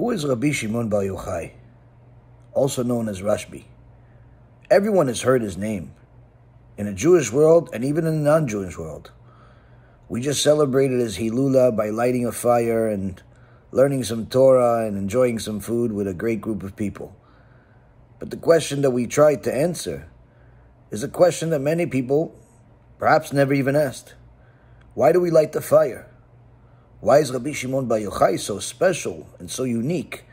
Who is Rabbi Shimon Bar Yochai, also known as Rashbi? Everyone has heard his name, in the Jewish world and even in the non-Jewish world. We just celebrated his Hilula by lighting a fire and learning some Torah and enjoying some food with a great group of people. But the question that we tried to answer is a question that many people perhaps never even asked. Why do we light the fire? Why is Rabbi Shimon Bar Yochai so special and so unique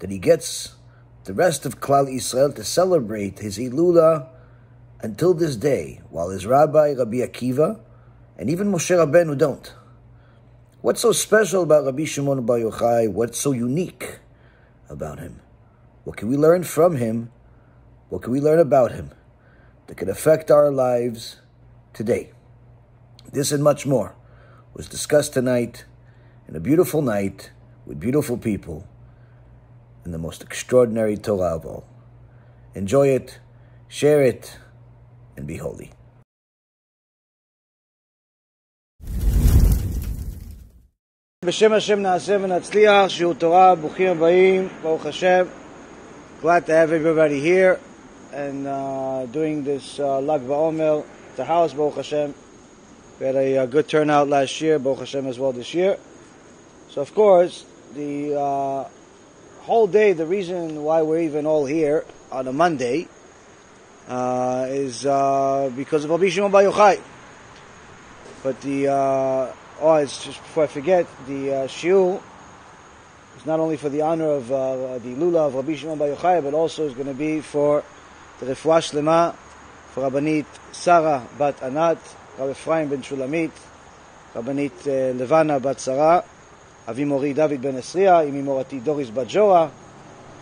that he gets the rest of Klal Yisrael to celebrate his Ilula until this day, while his rabbi, Rabbi Akiva, and even Moshe Rabenu don't? What's so special about Rabbi Shimon Bar Yochai? What's so unique about him? What can we learn from him? What can we learn about him that could affect our lives today? This and much more was discussed tonight, and a beautiful night with beautiful people and the most extraordinary Torah of all. Enjoy it, share it, and be holy. B'Shem Hashem na'aseh v'natzliach, Shiur Torah, Buchim Habayim, Baruch Hashem. Glad to have everybody here and doing this Lag B'Omer, the house, Baruch Hashem. We had a good turnout last year, Baruch Hashem as well this year. So of course, the whole day, the reason why we're even all here on a Monday is because of Rabbi Shimon Bar Yochai. But the, it's just before I forget, the shiur is not only for the honor of the Lula of Rabbi Shimon Bar Yochai, but also is going to be for the Refua Shlema, for Rabbanit Sarah Bat Anat, Rabbi Efraim ben Shulamit, Rabbanit Levana Bat Sarah, Avi Mori David ben Esriya, Imi Morati Doris Bat Joah,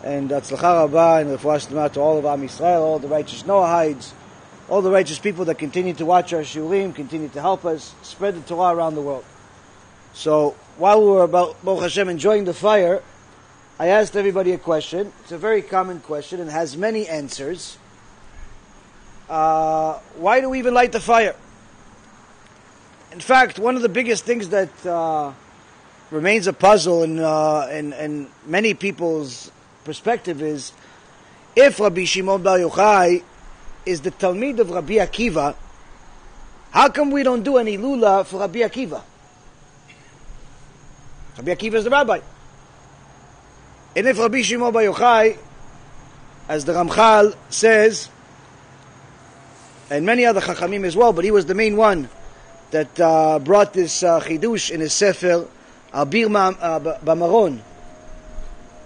and Atzlacha Rabba and Refua Shlema to all of Am Yisrael, all the righteous Noahides, all the righteous people that continue to watch our shiurim, continue to help us spread the Torah around the world. So while we were about, Baruch Hashem, enjoying the fire, I asked everybody a question. It's a very common question and has many answers. Why do we even light the fire? In fact, one of the biggest things that remains a puzzle in many people's perspective is, if Rabbi Shimon Bar Yochai is the Talmid of Rabbi Akiva, how come we don't do any Lula for Rabbi Akiva? Rabbi Akiva is the rabbi. And if Rabbi Shimon Bar Yochai, as the Ramchal says, and many other Chachamim as well, but he was the main one that brought this Chidush in his Sefer, Abir Bamaron.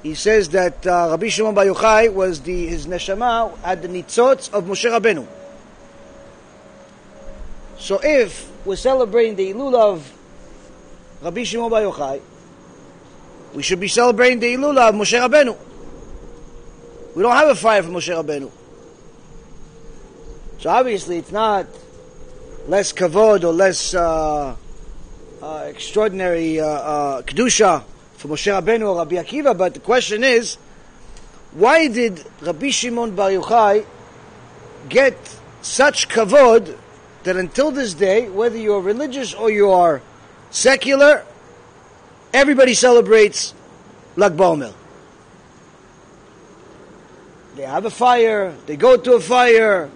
He says that Rabbi Shimon Bar Yochai was his neshama had the nitzotz of Moshe Rabenu. So if we're celebrating the Ilula of Rabbi Shimon Bar Yochai, we should be celebrating the Ilula of Moshe Rabenu. We don't have a fire for Moshe Rabenu. So obviously it's not less kavod or less extraordinary Kedusha for Moshe Rabbeinu or Rabbi Akiva, but the question is, why did Rabbi Shimon Bar Yochai get such kavod that until this day, whether you're religious or you are secular, everybody celebrates Lag BaOmer? They have a fire, they go to a fire,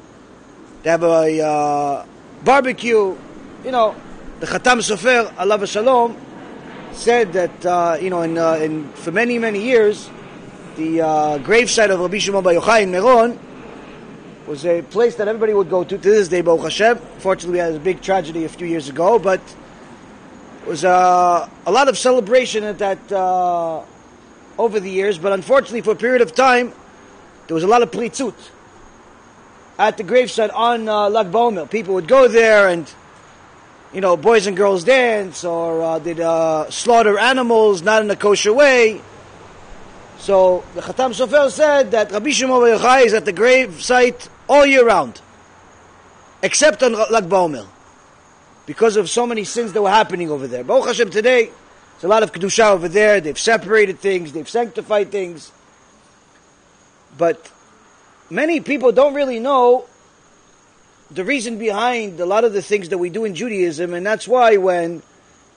they have a barbecue. You know, the Chatam Sofer, Allah Shalom, said that, for many, many years, the gravesite of Rabbi Shimon Bar Yochai in Meron was a place that everybody would go to this day, Baruch Hashem. Fortunately, we had a big tragedy a few years ago, but it was a lot of celebration at that over the years, but unfortunately, for a period of time, there was a lot of pritzut at the gravesite on Lag BaOmer. People would go there and, you know, boys and girls dance, or they'd slaughter animals, not in a kosher way. So the Chatam Sofer said that Rabbi Shimon Bar Yochai is at the grave site all year round, except on Lag BaOmer, because of so many sins that were happening over there. Baruch Hashem, today, there's a lot of Kedusha over there. They've separated things, they've sanctified things. But many people don't really know the reason behind a lot of the things that we do in Judaism, and that's why when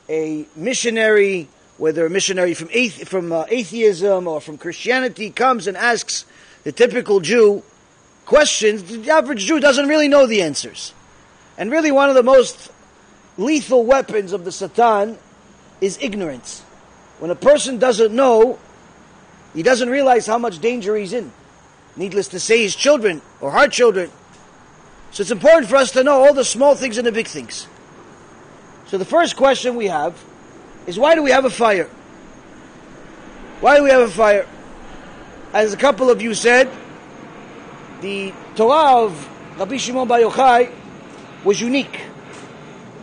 a missionary whether a missionary from atheism or from Christianity comes and asks the typical Jew questions, the average Jew doesn't really know the answers. And really one of the most lethal weapons of the Satan is ignorance. When a person doesn't know, he doesn't realize how much danger he's in. Needless to say, his children or our children. So it's important for us to know all the small things and the big things. So the first question we have is, why do we have a fire? Why do we have a fire? As a couple of you said, the Torah of Rabbi Shimon Bar Yochai was unique.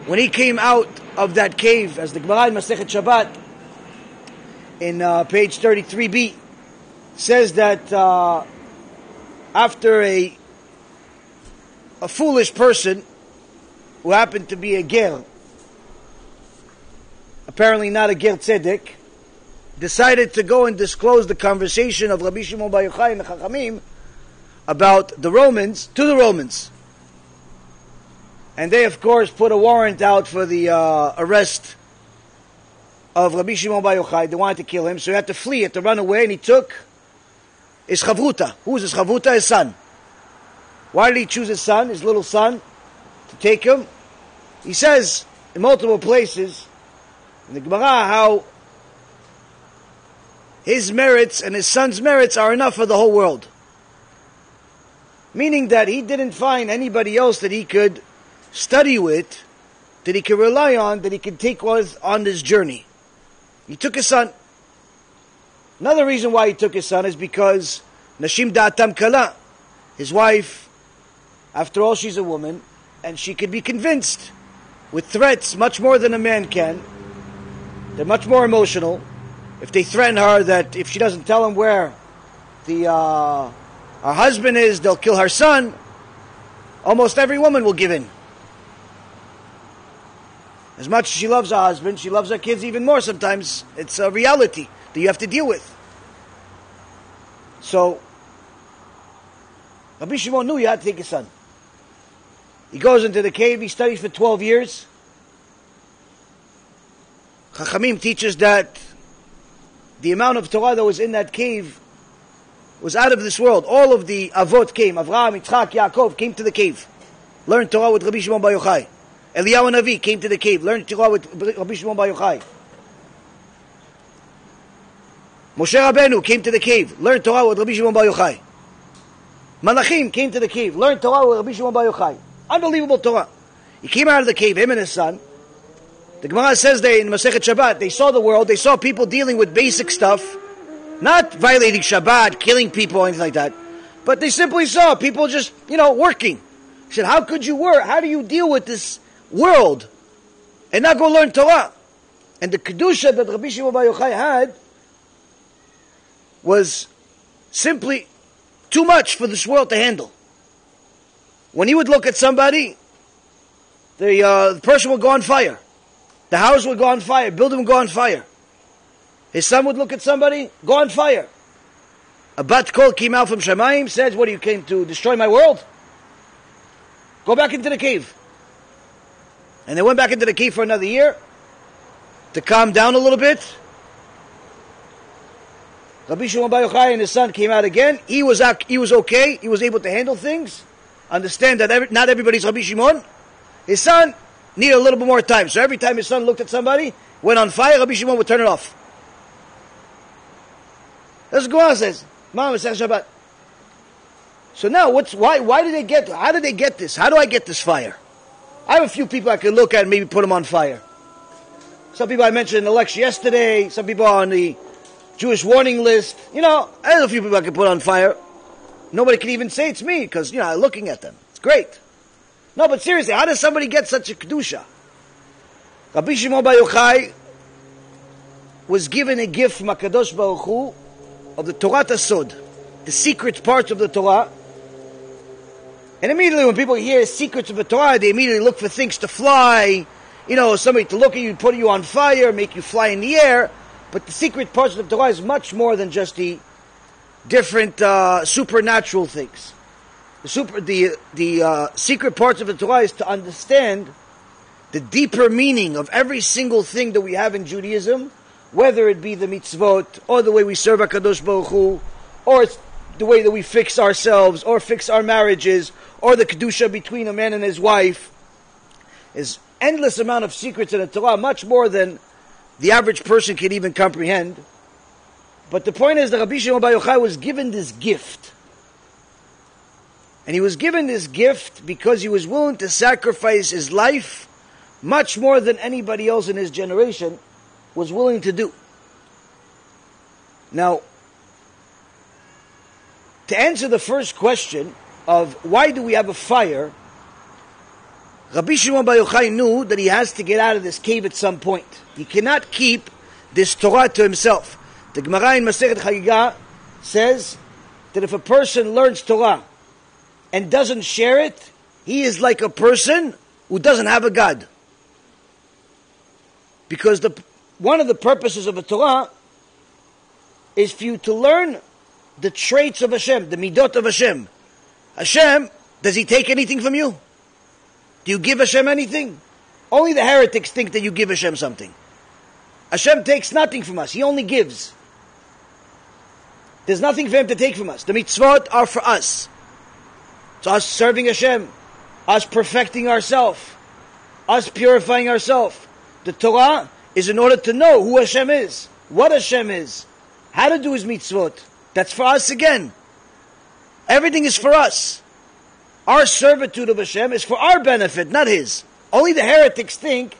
When he came out of that cave, as the Gemara in Masechet Shabbat, in page 33b, says that after a foolish person who happened to be a ger, apparently not a ger tzedek, decided to go and disclose the conversation of Rabbi Shimon Bar Yochai and the Chachamim about the Romans to the Romans. And they, of course, put a warrant out for the arrest of Rabbi Shimon Bar Yochai. They wanted to kill him, so he had to flee, he had to run away, and he took his chavruta. Who was his chavruta? His son. Why did he choose his son, his little son, to take him? He says in multiple places in the Gemara how his merits and his son's merits are enough for the whole world. Meaning that he didn't find anybody else that he could study with, that he could rely on, that he could take with on this journey. He took his son. Another reason why he took his son is because Nashim Da'atam Kala, his wife, after all she's a woman, and she could be convinced with threats much more than a man can. They're much more emotional. If they threaten her that if she doesn't tell him where her husband is, they'll kill her son, almost every woman will give in. As much as she loves her husband, she loves her kids even more sometimes. It's a reality that you have to deal with. So, Rabbi Shimon knew he had to take his son. He goes into the cave, he studies for 12 years. Chachamim teaches that the amount of Torah that was in that cave was out of this world. All of the Avot came. Avraham, Yitzchak, Yaakov came to the cave. Learned Torah with Rabbi Shimon Bar Yochai. Eliyahu Navi came to the cave, learned Torah with Rabbi Shimon Bar Yochai. Moshe Rabenu came to the cave, learned Torah with Rabbi Shimon Bar Yochai. Malachim came to the cave, learned Torah with Rabbi Shimon Bar Yochai. Unbelievable Torah. He came out of the cave, him and his son. The Gemara says they in Masechet Shabbat, they saw the world, they saw people dealing with basic stuff, not violating Shabbat, killing people, anything like that. But they simply saw people just, working. He said, how could you work? How do you deal with this world and not go learn Torah? And the Kedusha that Rabbi Shimon Bar Yochai had was simply too much for this world to handle. When he would look at somebody, the person would go on fire. The house would go on fire. Building would go on fire. His son would look at somebody, go on fire. A bat kol came out from Shamayim, said, what, you came to destroy my world? Go back into the cave. And they went back into the cave for another year to calm down a little bit. Rabbi Shimon Bar Yochai and his son came out again. He was okay. He was able to handle things. Understand that not everybody's Rabbi Shimon. His son needed a little bit more time. So every time his son looked at somebody, went on fire, Rabbi Shimon would turn it off. That's what Gemara says. So now, how did they get this? How do I get this fire? I have a few people I could look at and maybe put them on fire. Some people I mentioned in the lecture yesterday. Some people on the Jewish warning list. I have a few people I could put on fire. Nobody can even say it's me because, I'm looking at them. It's great. No, but seriously, how does somebody get such a Kedusha? Rabbi Shimon Bar Yochai was given a gift from HaKadosh Baruch Hu of the Torah Tasod, the secret parts of the Torah. And immediately when people hear secrets of the Torah, they immediately look for things to fly. Somebody to look at you, put you on fire, make you fly in the air. But the secret parts of the Torah is much more than just the different supernatural things. The secret parts of the Torah is to understand the deeper meaning of every single thing that we have in Judaism, whether it be the mitzvot, or the way we serve HaKadosh Baruch Hu, or it's the way that we fix ourselves, or fix our marriages, or the Kedusha between a man and his wife. There's endless amount of secrets in the Torah, much more than the average person can even comprehend. But the point is that Rabbi Shimon Bar Yochai was given this gift. And he was given this gift because he was willing to sacrifice his life much more than anybody else in his generation was willing to do. Now, to answer the first question of why do we have a fire, Rabbi Shimon Bar Yochai knew that he has to get out of this cave at some point. He cannot keep this Torah to himself. The Gemara in Masechet Chagiga says that if a person learns Torah and doesn't share it, he is like a person who doesn't have a God. Because one of the purposes of a Torah is for you to learn the traits of Hashem, the midot of Hashem. Hashem, does he take anything from you? Do you give Hashem anything? Only the heretics think that you give Hashem something. Hashem takes nothing from us. He only gives. There's nothing for him to take from us. The mitzvot are for us. It's us serving Hashem, us perfecting ourselves, us purifying ourselves. The Torah is in order to know who Hashem is, what Hashem is, how to do his mitzvot. That's for us again. Everything is for us. Our servitude of Hashem is for our benefit, not his. Only the heretics think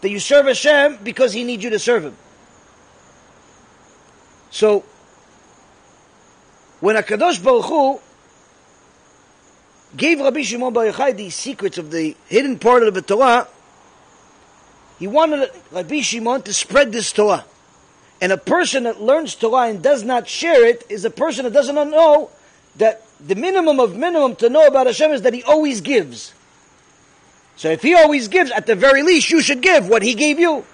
that you serve Hashem because he needs you to serve him. So, when HaKadosh Baruch Hu gave Rabbi Shimon Bar Yochai the secrets of the hidden part of the Torah, he wanted Rabbi Shimon to spread this Torah. And a person that learns Torah and does not share it is a person that doesn't know that the minimum of minimum to know about Hashem is that he always gives. So if he always gives, at the very least, you should give what he gave you.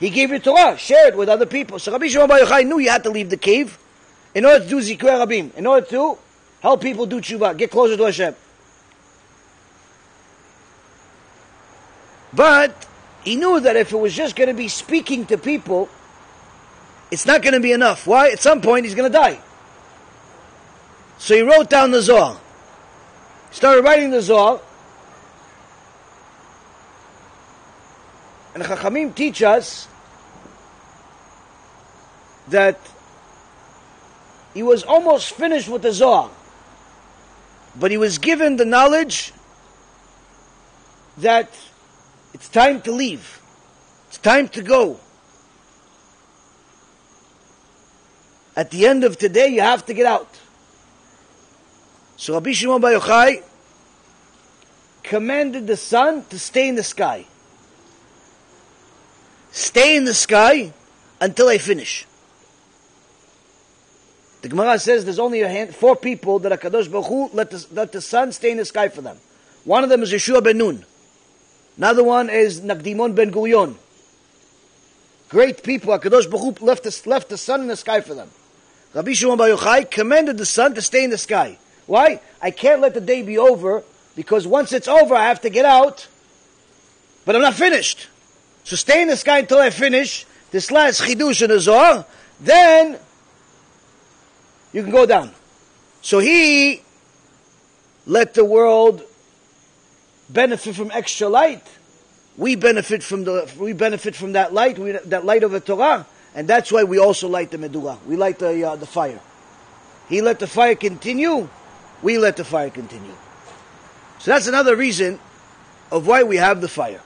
He gave you Torah. Share it with other people. So Rabbi Shimon Bar Yochai knew you had to leave the cave in order to do Zikrei Rabim, in order to help people do tshuva, get closer to Hashem. But he knew that if it was just going to be speaking to people, it's not going to be enough. Why? At some point, he's going to die. So he wrote down the Zohar. He started writing the Zohar. And Chachamim teach us that he was almost finished with the Zohar, but he was given the knowledge that it's time to leave. It's time to go. At the end of today, you have to get out. So Rabbi Shimon Bar Yochai commanded the sun to stay in the sky. Stay in the sky until I finish. The Gemara says there's only four people that HaKadosh Baruch Hu let the sun stay in the sky for them. One of them is Yeshua Ben Nun. Another one is Nagdimon Ben Gurion. Great people, HaKadosh Baruch Hu left the sun in the sky for them. Rabbi Shimon Bar Yochai commanded the sun to stay in the sky. Why? I can't let the day be over, because once it's over I have to get out, but I'm not finished. So stay in the sky until I finish this last Chidush in the Zohar, then you can go down. So he let the world benefit from extra light. We benefit from that light, that light of the Torah, and that's why we also light the Medugah. We light the fire. He let the fire continue. We let the fire continue. So that's another reason of why we have the fire.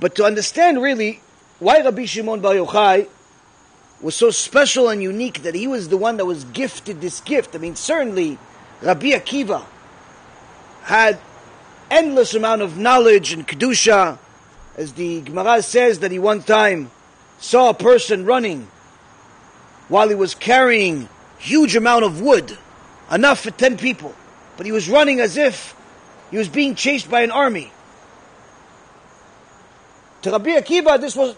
But to understand really why Rabbi Shimon Bar Yochai was so special and unique that he was the one that was gifted this gift. I mean, certainly Rabbi Akiva had endless amount of knowledge and Kedusha. As the Gemara says that he one time saw a person running while he was carrying huge amount of wood, enough for 10 people. But he was running as if he was being chased by an army. To Rabbi Akiva, this was,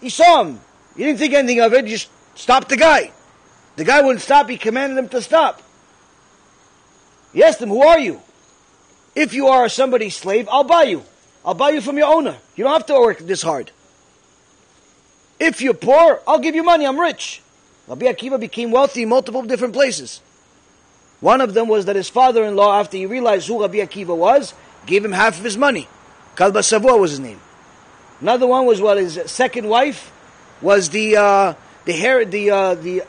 he saw him. He didn't think anything of it. He just stopped the guy. The guy wouldn't stop. He commanded him to stop. He asked him, who are you? If you are somebody's slave, I'll buy you. I'll buy you from your owner. You don't have to work this hard. If you're poor, I'll give you money, I'm rich. Rabbi Akiva became wealthy in multiple different places. One of them was that his father-in-law, after he realized who Rabbi Akiva was, gave him half of his money. Kalba Savoy was his name. Another one was his second wife was the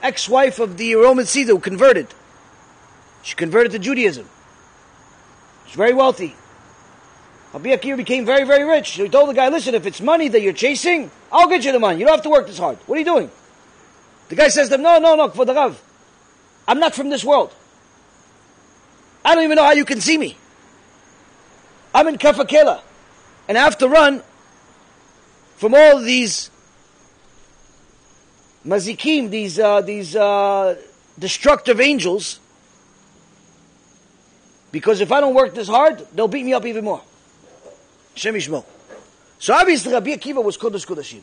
ex-wife of the Roman Caesar who converted. She converted to Judaism. She's very wealthy. Rabbi Akiva became very, very rich. So he told the guy, listen, if it's money that you're chasing, I'll get you the money. You don't have to work this hard. What are you doing? The guy says to him, no, Kvodarav. I'm not from this world. I don't even know how you can see me. I'm in Kafakela. And I have to run from all these mazikim, these destructive angels, because if I don't work this hard, they'll beat me up even more. Shem Yishmo. So obviously Rabbi Akiva was Kodesh Kodashim.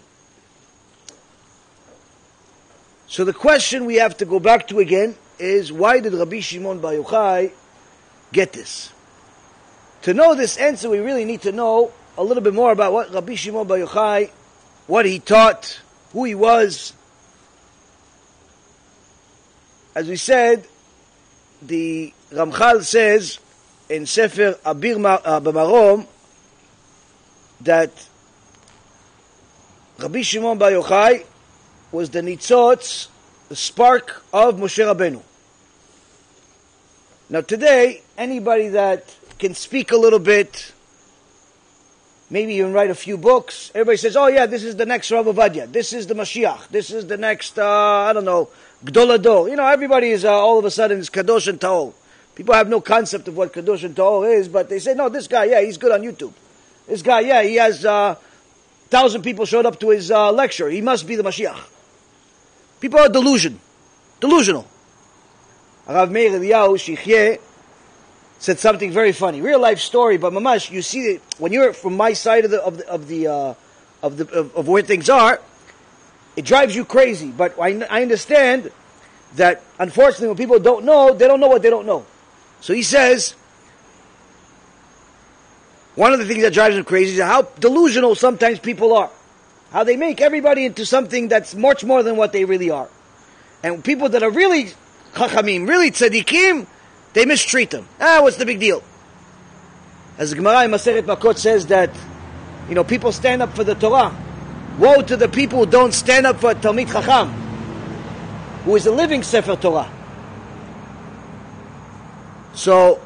So the question we have to go back to again is, why did Rabbi Shimon Bar Yochai get this? To know this answer, we really need to know a little bit more about what Rabbi Shimon Bar Yochai, what he taught, who he was. As we said, the Ramchal says in Sefer Abir B'Marom that Rabbi Shimon Bar Yochai was the nitzotz, the spark of Moshe Rabenu. Now today, anybody that can speak a little bit, maybe even write a few books, everybody says, oh yeah, this is the next Rav Ovadia, this is the Mashiach, this is the next, Gdolador. You know, everybody is all of a sudden is Kadosh and Ta'ol. People have no concept of what Kadosh and Ta'ol is, but they say, no, this guy, yeah, he's good on YouTube. This guy, yeah, he has 1,000 people showed up to his lecture. He must be the Mashiach. People are delusional. Rav Meir Eliyahu Shichyeh said something very funny, real life story. But mamash, you see it when you're from my side of where things are. It drives you crazy, but I understand that unfortunately, when people don't know, they don't know what they don't know. So he says, one of the things that drives them crazy is how delusional sometimes people are. How they make everybody into something that's much more than what they really are. And people that are really Chachamim, really Tzadikim, they mistreat them. What's the big deal? As the Gemara in Masechet Makot says that, people stand up for the Torah. Woe to the people who don't stand up for Talmid Chacham, who is a living Sefer Torah. So,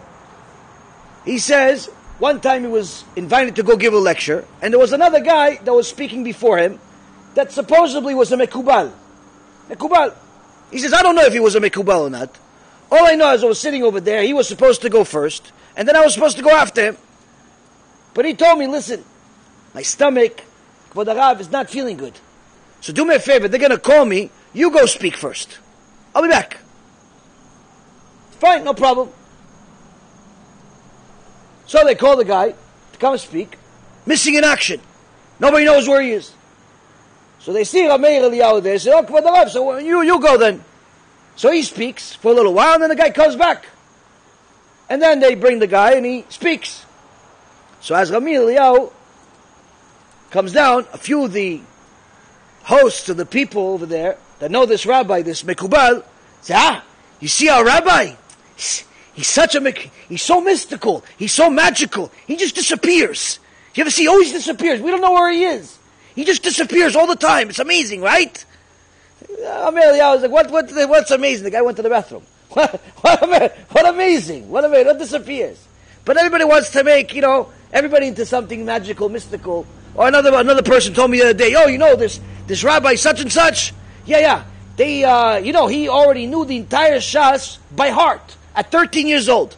he says, one time he was invited to go give a lecture, and there was another guy that was speaking before him that supposedly was a Mekubal. He says, I don't know if he was a Mekubal or not. All I know is I was sitting over there, he was supposed to go first, and then I was supposed to go after him. But he told me, listen, my stomach, Kvodarav, is not feeling good. So do me a favor, they're going to call me, you go speak first. I'll be back. Fine, no problem. So they call the guy to come speak. Missing in action. Nobody knows where he is. So they see Rav Meir Eliyahu there. They say, Kvodarav, so you go then. So he speaks for a little while, and then the guy comes back. And then they bring the guy, and he speaks. So as Rav Meir Eliyahu comes down, a few of the hosts of the people over there that know this rabbi, this Mekubal, say, you see our rabbi? He's such a, he's so mystical. He's so magical. He just disappears. You ever see, he always disappears. We don't know where he is. He just disappears all the time. It's amazing, right? I was like, what's amazing? The guy went to the bathroom. What amazing? What amazing? What disappears? But everybody wants to make, everybody into something magical, mystical. Or another person told me the other day, this rabbi such and such. Yeah. They, he already knew the entire Shas by heart. At 13 years old.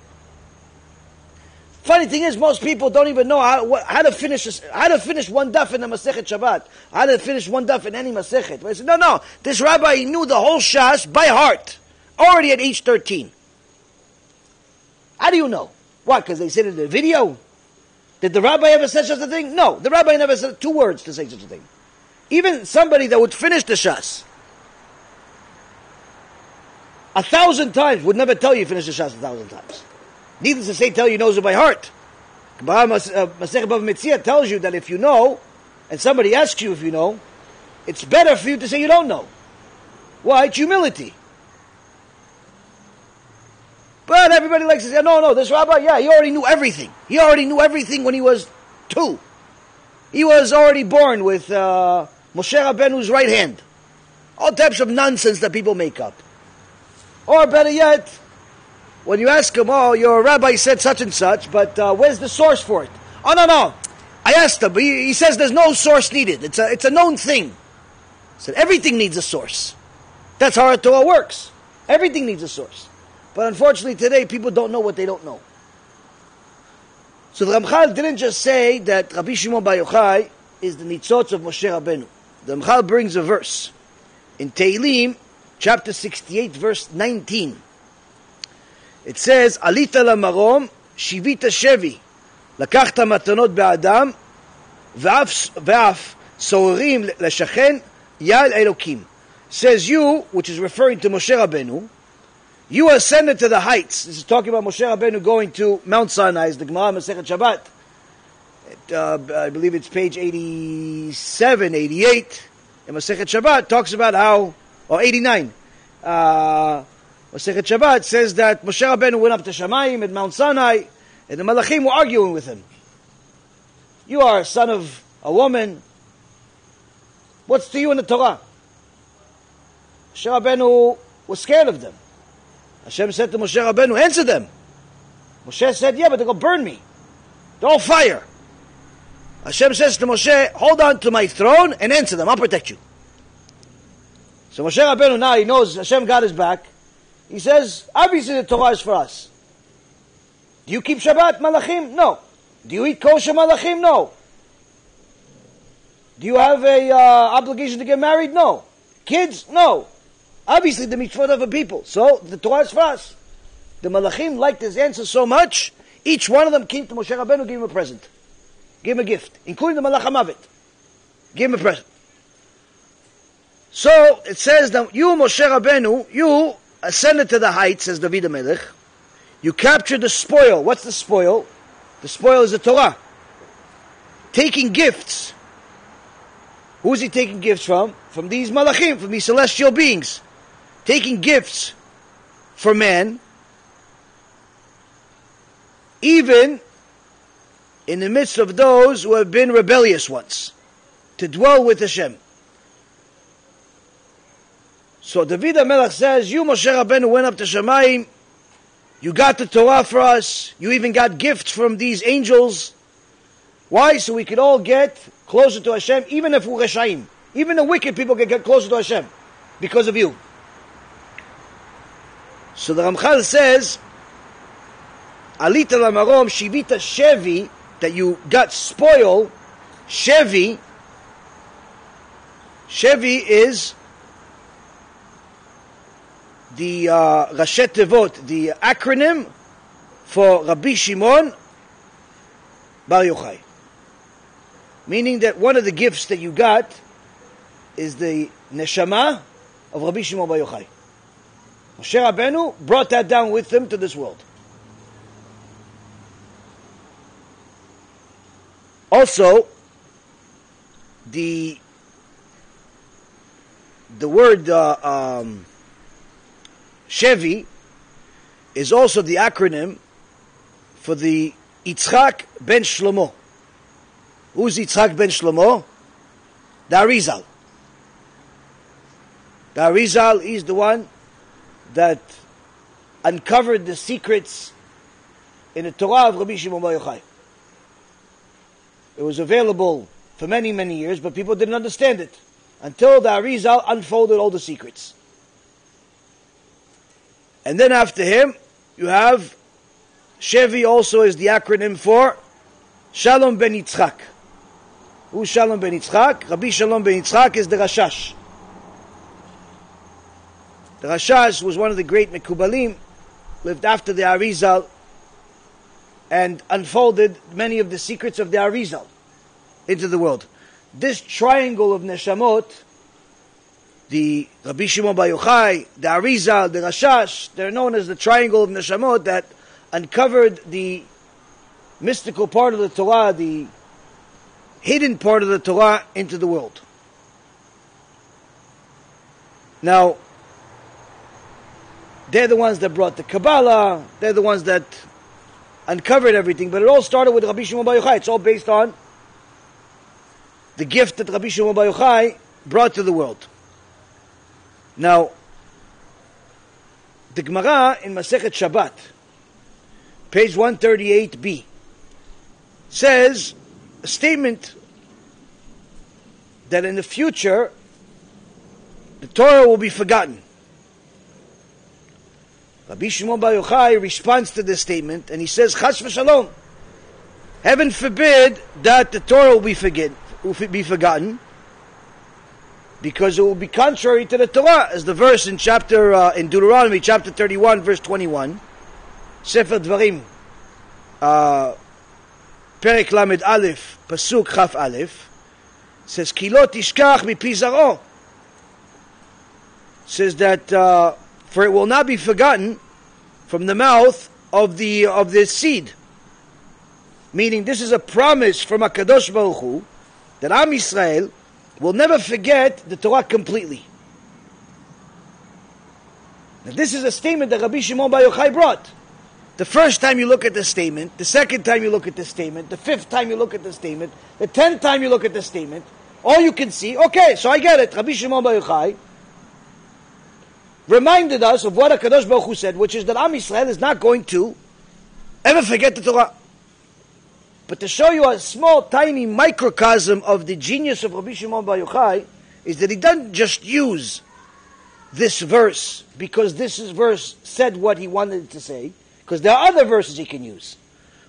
Funny thing is, most people don't even know how to finish one daf in the Masechet Shabbat. How to finish one daf in any Masechet. But I said, no. This rabbi, he knew the whole Shas by heart. Already at age 13. How do you know? Why? Because they said it in the video? Did the rabbi ever say such a thing? No. The rabbi never said two words to say such a thing. Even somebody that would finish the Shas 1,000 times would never tell you finish the Shas 1,000 times. Needless to say, tell you knows it by heart. Gemara Masechet Bava Metzia tells you that if you know, and somebody asks you if you know, It's better for you to say you don't know. Why? It's humility. But everybody likes to say, no, this rabbi, yeah, he already knew everything. He already knew everything when he was 2. He was already born with Moshe Rabenu's right hand. All types of nonsense that people make up. Or better yet, when you ask him, oh, your rabbi said such and such, but where's the source for it? Oh, no. I asked him, but he says there's no source needed. It's a known thing. He said, everything needs a source. That's how our Torah works. Everything needs a source. But unfortunately today, people don't know what they don't know. So the Ramchal didn't just say that Rabbi Shimon Bar Yochai is the nitzotz of Moshe Rabbeinu. The Ramchal brings a verse. In Tehillim, chapter 68, verse 19. It says, Alita lamarom, shivita shevi, lakachta matanot be'adam, ve'af sorim l'shachen, yal elokim. Says you, which is referring to Moshe Rabbeinu, you ascended to the heights. This is talking about Moshe Rabbeinu going to Mount Sinai, the Gemara Masechet Shabbat. I believe it's page 87, 88. And Masechet Shabbat talks about how, or 89. Masechet Shabbat says that Moshe Rabbeinu went up to Shamayim at Mount Sinai, and the Malachim were arguing with him. You are a son of a woman. What's to you in the Torah? Moshe Rabbeinu was scared of them. Hashem said to Moshe Rabbeinu, answer them. Moshe said, yeah, but they're going to burn me. They're all fire. Hashem says to Moshe, hold on to my throne and answer them. I'll protect you. So Moshe Rabbeinu now, he knows Hashem got his back. He says, obviously the Torah is for us. Do you keep Shabbat, Malachim? No. Do you eat kosher, Malachim? No. Do you have an obligation to get married? No. Kids? No. Obviously, the mitzvot of the people. So, the Torah is for us. The Malachim liked his answer so much, each one of them came to Moshe Rabbeinu, gave him a present. Gave him a gift. Including the Malach HaMavet. Gave him a present. So, it says that you, Moshe Rabbeinu, you ascended to the heights, says David HaMelech. You captured the spoil. What's the spoil? The spoil is the Torah. Taking gifts. Who is he taking gifts from? From these Malachim, from these celestial beings. Taking gifts for man, even in the midst of those who have been rebellious ones, to dwell with Hashem. So David HaMelech says, you Moshe Rabbeinu went up to Shamayim, you got the Torah for us, you even got gifts from these angels. Why? So we could all get closer to Hashem, even if we're Reshaim. Even the wicked people can get closer to Hashem because of you. So the Ramchal says, Alita Lamarom Shivita Shevi, that you got spoil. Shevi is the Rashet Tevot, the acronym for Rabbi Shimon Bar Yochai. Meaning that one of the gifts that you got is the neshama of Rabbi Shimon Bar Yochai. Moshe Rabbeinu brought that down with him to this world. Also, the word Shevi is also the acronym for the Yitzchak ben Shlomo. Who's Yitzchak ben Shlomo? The Arizal. The Arizal is the one that uncovered the secrets in the Torah of Rabbi Shimon Bar Yochai. It was available for many, many years, but people didn't understand it until the Arizal unfolded all the secrets. And then after him, you have Shevi, also is the acronym for Shalom ben Yitzchak. Who's Shalom ben Yitzchak? Rabbi Shalom ben Yitzchak is the Rashash. The Rashash was one of the great Mekubalim, lived after the Arizal, and unfolded many of the secrets of the Arizal into the world. This triangle of Neshamot, the Rabbi Shimon Bar Yochai, the Arizal, the Rashash, they're known as the triangle of Neshamot that uncovered the mystical part of the Torah, the hidden part of the Torah into the world. Now, they're the ones that brought the Kabbalah. They're the ones that uncovered everything. But it all started with Rabbi Shimon Bar Yochai. It's all based on the gift that Rabbi Shimon Bar Yochai brought to the world. Now, the Gemara in Masechet Shabbat, page 138b, says a statement that in the future the Torah will be forgotten. Rabbi Shimon Bar Yochai responds to this statement and he says, Chas v'shalom, heaven forbid that the Torah will be forgotten, because it will be contrary to the Torah, as the verse in Deuteronomy chapter 31, verse 21, Sefer Dvarim, Perek Lamed Aleph, Pasuk Chaf Aleph, says, Ki lo tishkach mipi zaro, says that for it will not be forgotten from the mouth of the seed. Meaning, this is a promise from HaKadosh Baruch Hu that Am Yisrael will never forget the Torah completely. Now, this is a statement that Rabbi Shimon Bar Yochai brought. The first time you look at the statement, the second time you look at the statement, the fifth time you look at the statement, the tenth time you look at the statement, all you can see, okay, so I get it. Rabbi Shimon Bar Yochai reminded us of what HaKadosh Baruch Hu said, which is that Am Yisrael is not going to ever forget the Torah. But to show you a small, tiny microcosm of the genius of Rabbi Shimon Bar Yochai is that he doesn't just use this verse because this verse said what he wanted it to say, because there are other verses he can use,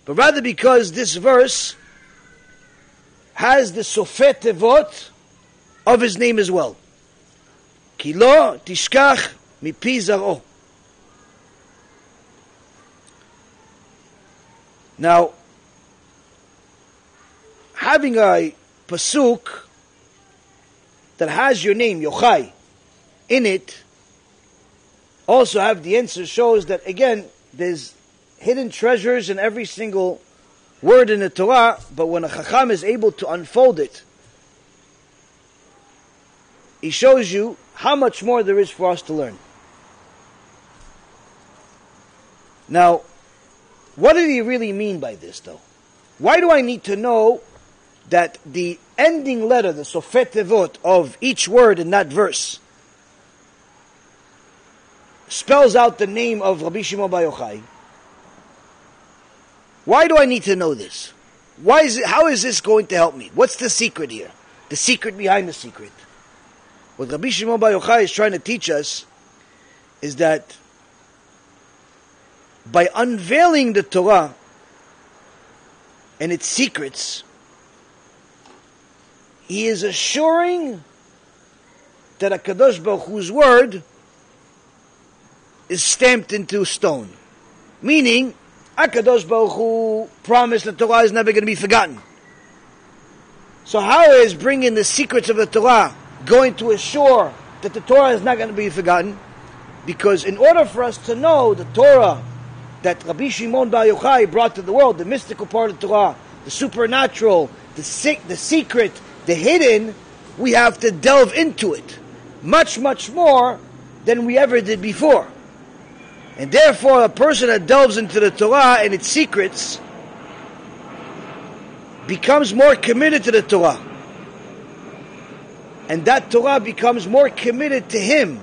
but rather because this verse has the sofet tevot of his name as well. Ki lo tishkach mipi zaro. Now, having a pasuk that has your name, Yochai, in it, also have the answer, shows that, again, there's hidden treasures in every single word in the Torah, but when a Chacham is able to unfold it, he shows you how much more there is for us to learn. Now, what did he really mean by this, though? Why do I need to know that the ending letter, the sofet tevot of each word in that verse, spells out the name of Rabbi Shimon Bar Yochai? Why do I need to know this? How is this going to help me? What's the secret here? The secret behind the secret. What Rabbi Shimon Bar Yochai is trying to teach us is that by unveiling the Torah and its secrets, he is assuring that HaKadosh Baruch Hu's word is stamped into stone. Meaning, HaKadosh Baruch Hu promised the Torah is never going to be forgotten. So how is bringing the secrets of the Torah going to assure that the Torah is not going to be forgotten? Because in order for us to know the Torah that Rabbi Shimon Bar Yochai brought to the world, the mystical part of the Torah, the supernatural, the secret, the hidden, we have to delve into it much, much more than we ever did before. And therefore, a person that delves into the Torah and its secrets becomes more committed to the Torah. And that Torah becomes more committed to him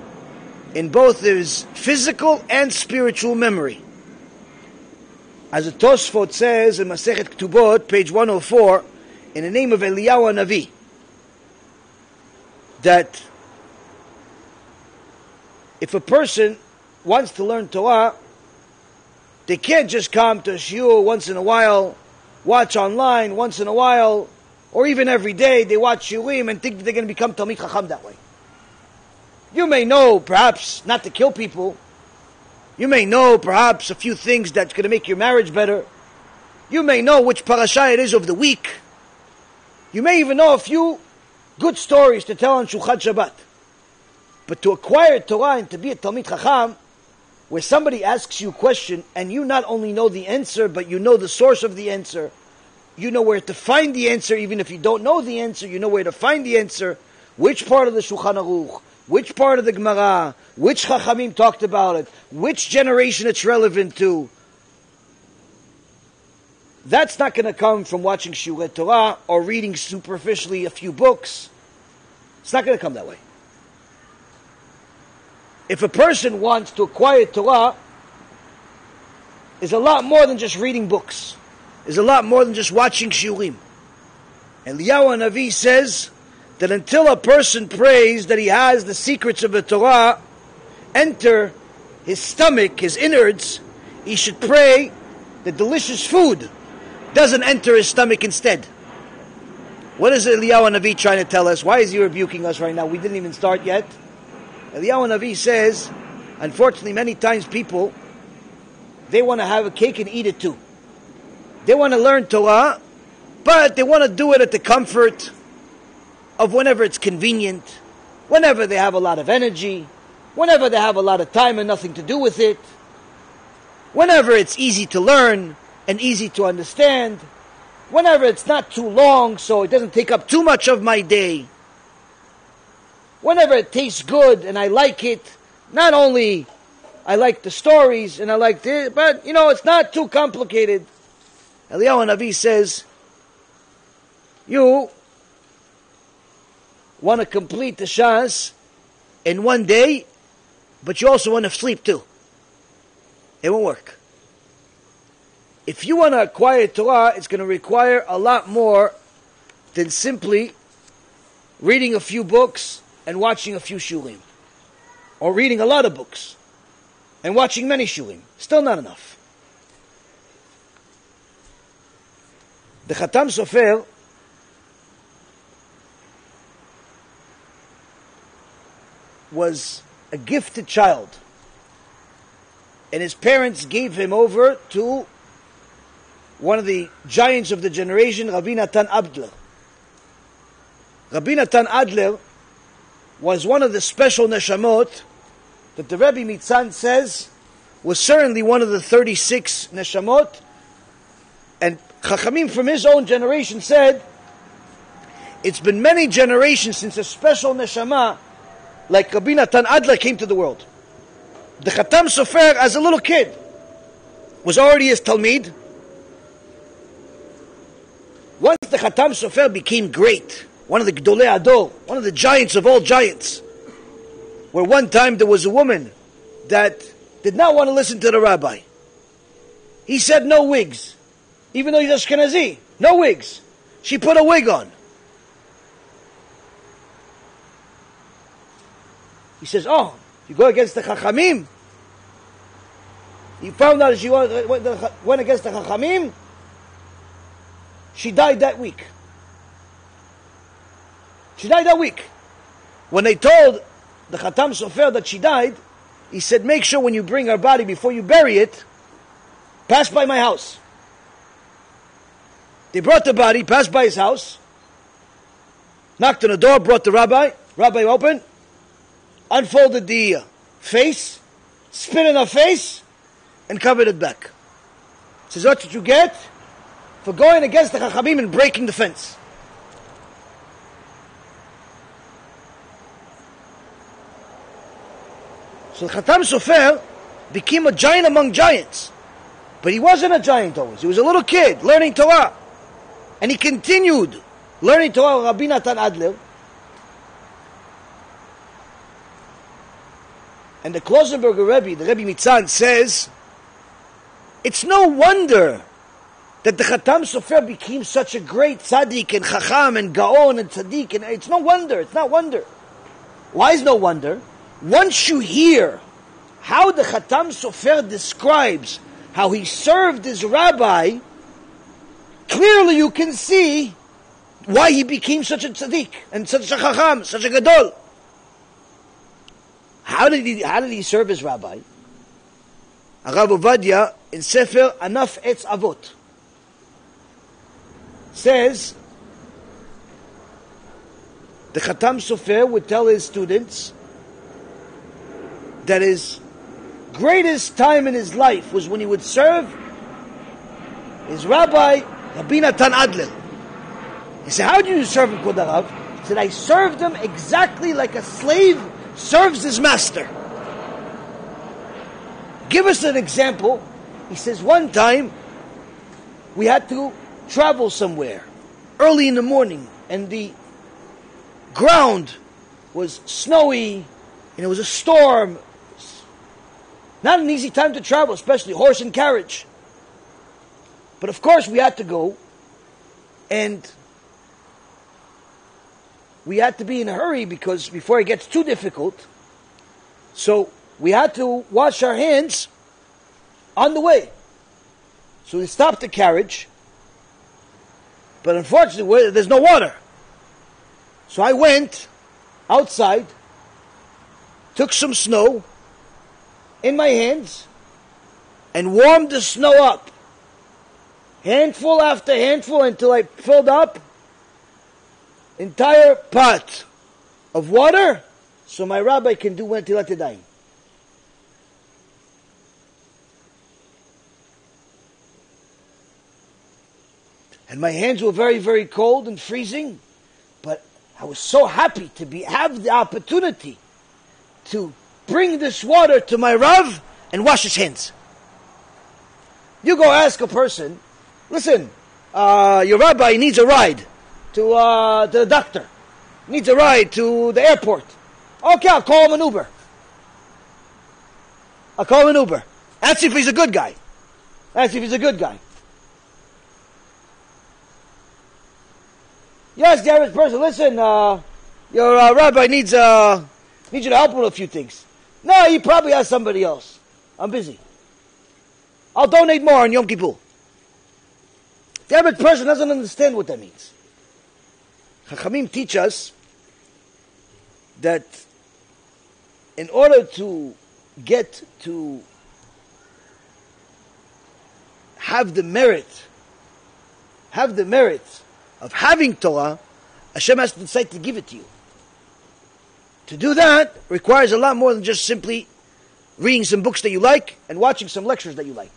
in both his physical and spiritual memory. As the Tosfot says in Masechet Ketubot, page 104, in the name of Eliyahu Navi, that if a person wants to learn Torah, they can't just come to shiur once in a while, watch online once in a while, or even every day they watch shiurim and think that they're going to become Talmid Chacham that way. You may know, perhaps, not to kill people. You may know, perhaps, a few things that's going to make your marriage better. You may know which parasha it is of the week. You may even know a few good stories to tell on Shulchan Shabbat. But to acquire Torah and to be a Talmid Chacham, where somebody asks you a question and you not only know the answer, but you know the source of the answer, you know where to find the answer, even if you don't know the answer, you know where to find the answer, which part of the Shulchan Aruch, which part of the Gemara, which Chachamim talked about it, which generation it's relevant to. That's not going to come from watching Shiurei Torah or reading superficially a few books. It's not going to come that way. If a person wants to acquire Torah, it's a lot more than just reading books. It's a lot more than just watching shiurim. And Eliyahu Hanavi says that until a person prays that he has the secrets of the Torah enter his stomach, his innards, he should pray that delicious food doesn't enter his stomach instead. What is Eliyahu Hanavi trying to tell us? Why is he rebuking us right now? We didn't even start yet. Eliyahu Hanavi says, unfortunately, many times people, they want to have a cake and eat it too. They want to learn Torah, but they want to do it at the comfort of whenever it's convenient, whenever they have a lot of energy, whenever they have a lot of time and nothing to do with it, whenever it's easy to learn and easy to understand, whenever it's not too long so it doesn't take up too much of my day, whenever it tastes good and I like it, not only I like the stories and I like this, but you know, it's not too complicated. Eliyahu Hanavi says, you want to complete the Shas in one day, but you also want to sleep too. It won't work. If you want to acquire Torah, it's going to require a lot more than simply reading a few books and watching a few shulim, or reading a lot of books and watching many shulim. Still not enough. The Chatam Sofer was a gifted child, and his parents gave him over to one of the giants of the generation, Rabbi Natan Adler. Rabbi Natan Adler was one of the special neshamot that the Rebbe Mitzan says was certainly one of the 36 neshamot, and Chachamim from his own generation said, it's been many generations since a special neshama like Rabbi Natan Adler came to the world. The Chatam Sofer, as a little kid, was already his Talmid. Once the Chatam Sofer became great, one of the Gdolei Ador, one of the giants of all giants, where one time there was a woman that did not want to listen to the rabbi. He said no wigs. Even though he's Ashkenazi, no wigs. She put a wig on. He says, oh, you go against the Chachamim? He found out she went against the Chachamim. She died that week. She died that week. When they told the Chatam Sofer that she died, he said, make sure when you bring her body, before you bury it, pass by my house. They brought the body, passed by his house, knocked on the door, brought the rabbi. Rabbi opened, unfolded the face, spit in her face, and covered it back. He says, what did you get for going against the Chachamim and breaking the fence? So the Chatam Sofer became a giant among giants. But he wasn't a giant always. He was a little kid learning Torah. And he continued learning Torah with Rabbi Natan Adler. And the Klosenberger Rebbe, the Rebbe Mitzan, says, it's no wonder that the Chatam Sofer became such a great tzaddik and chacham and gaon and tzaddik. And it's no wonder. It's not wonder. Why is no wonder? Once you hear how the Chatam Sofer describes how he served his rabbi, clearly you can see why he became such a tzaddik and such a chacham, such a gadol. How did he serve his rabbi? Rav Ovadia in Sefer Anaf Etz Avot says the Chatam Sofer would tell his students that his greatest time in his life was when he would serve his rabbi Rabbi Natan Adler. He said, how do you serve him, Kvodarav? He said, I served him exactly like a slave serves his master. Give us an example. He says, one time we had to travel somewhere early in the morning, and the ground was snowy, and it was a storm. Not an easy time to travel, especially horse and carriage. But of course we had to go, and we had to be in a hurry because before it gets too difficult. So we had to wash our hands on the way. So we stopped the carriage, but unfortunately there's no water. So I went outside, took some snow in my hands, and warmed the snow up, handful after handful, until I filled up entire pot of water, so my rabbi can do when till today. And my hands were very, very cold and freezing, but I was so happy to have the opportunity to bring this water to my Rav and wash his hands. You go ask a person, listen, your rabbi needs a ride to the doctor, needs a ride to the airport. Okay, I'll call him an Uber. Ask if he's a good guy. Yes, the average person, listen, your rabbi needs you to help him with a few things. No, he probably has somebody else. I'm busy. I'll donate more on Yom Kippur. The average person doesn't understand what that means. Chachamim teach us that in order to get to have the merit of having Torah, Hashem has to decide to give it to you. To do that requires a lot more than just simply reading some books that you like and watching some lectures that you like.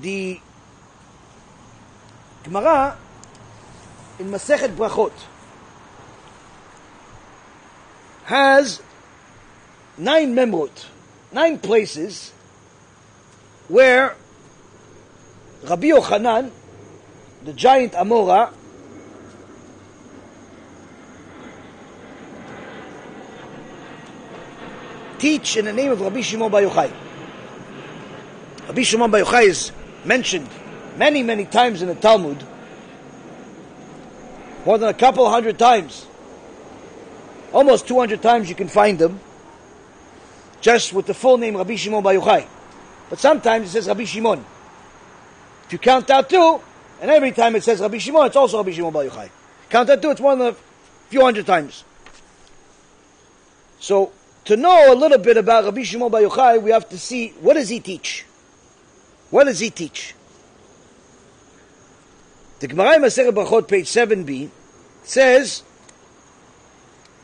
The Gemara in Masechet Brachot has 9 memrot, 9 places where Rabbi Yochanan, the giant Amora, teach in the name of Rabbi Shimon Bar Yochai. Rabbi Shimon Bar Yochai is mentioned many, many times in the Talmud, more than a couple hundred times, almost 200 times you can find him, just with the full name Rabbi Shimon Bar Yochai. But sometimes it says Rabbi Shimon. If you count out 2, and every time it says Rabbi Shimon, it's also Rabbi Shimon Bar Yochai. Count out 2, it's one of a few hundred times. So, to know a little bit about Rabbi Shimon Bar Yochai, we have to see, what does he teach? The Gemara Masechet Brachot, page 7b, says,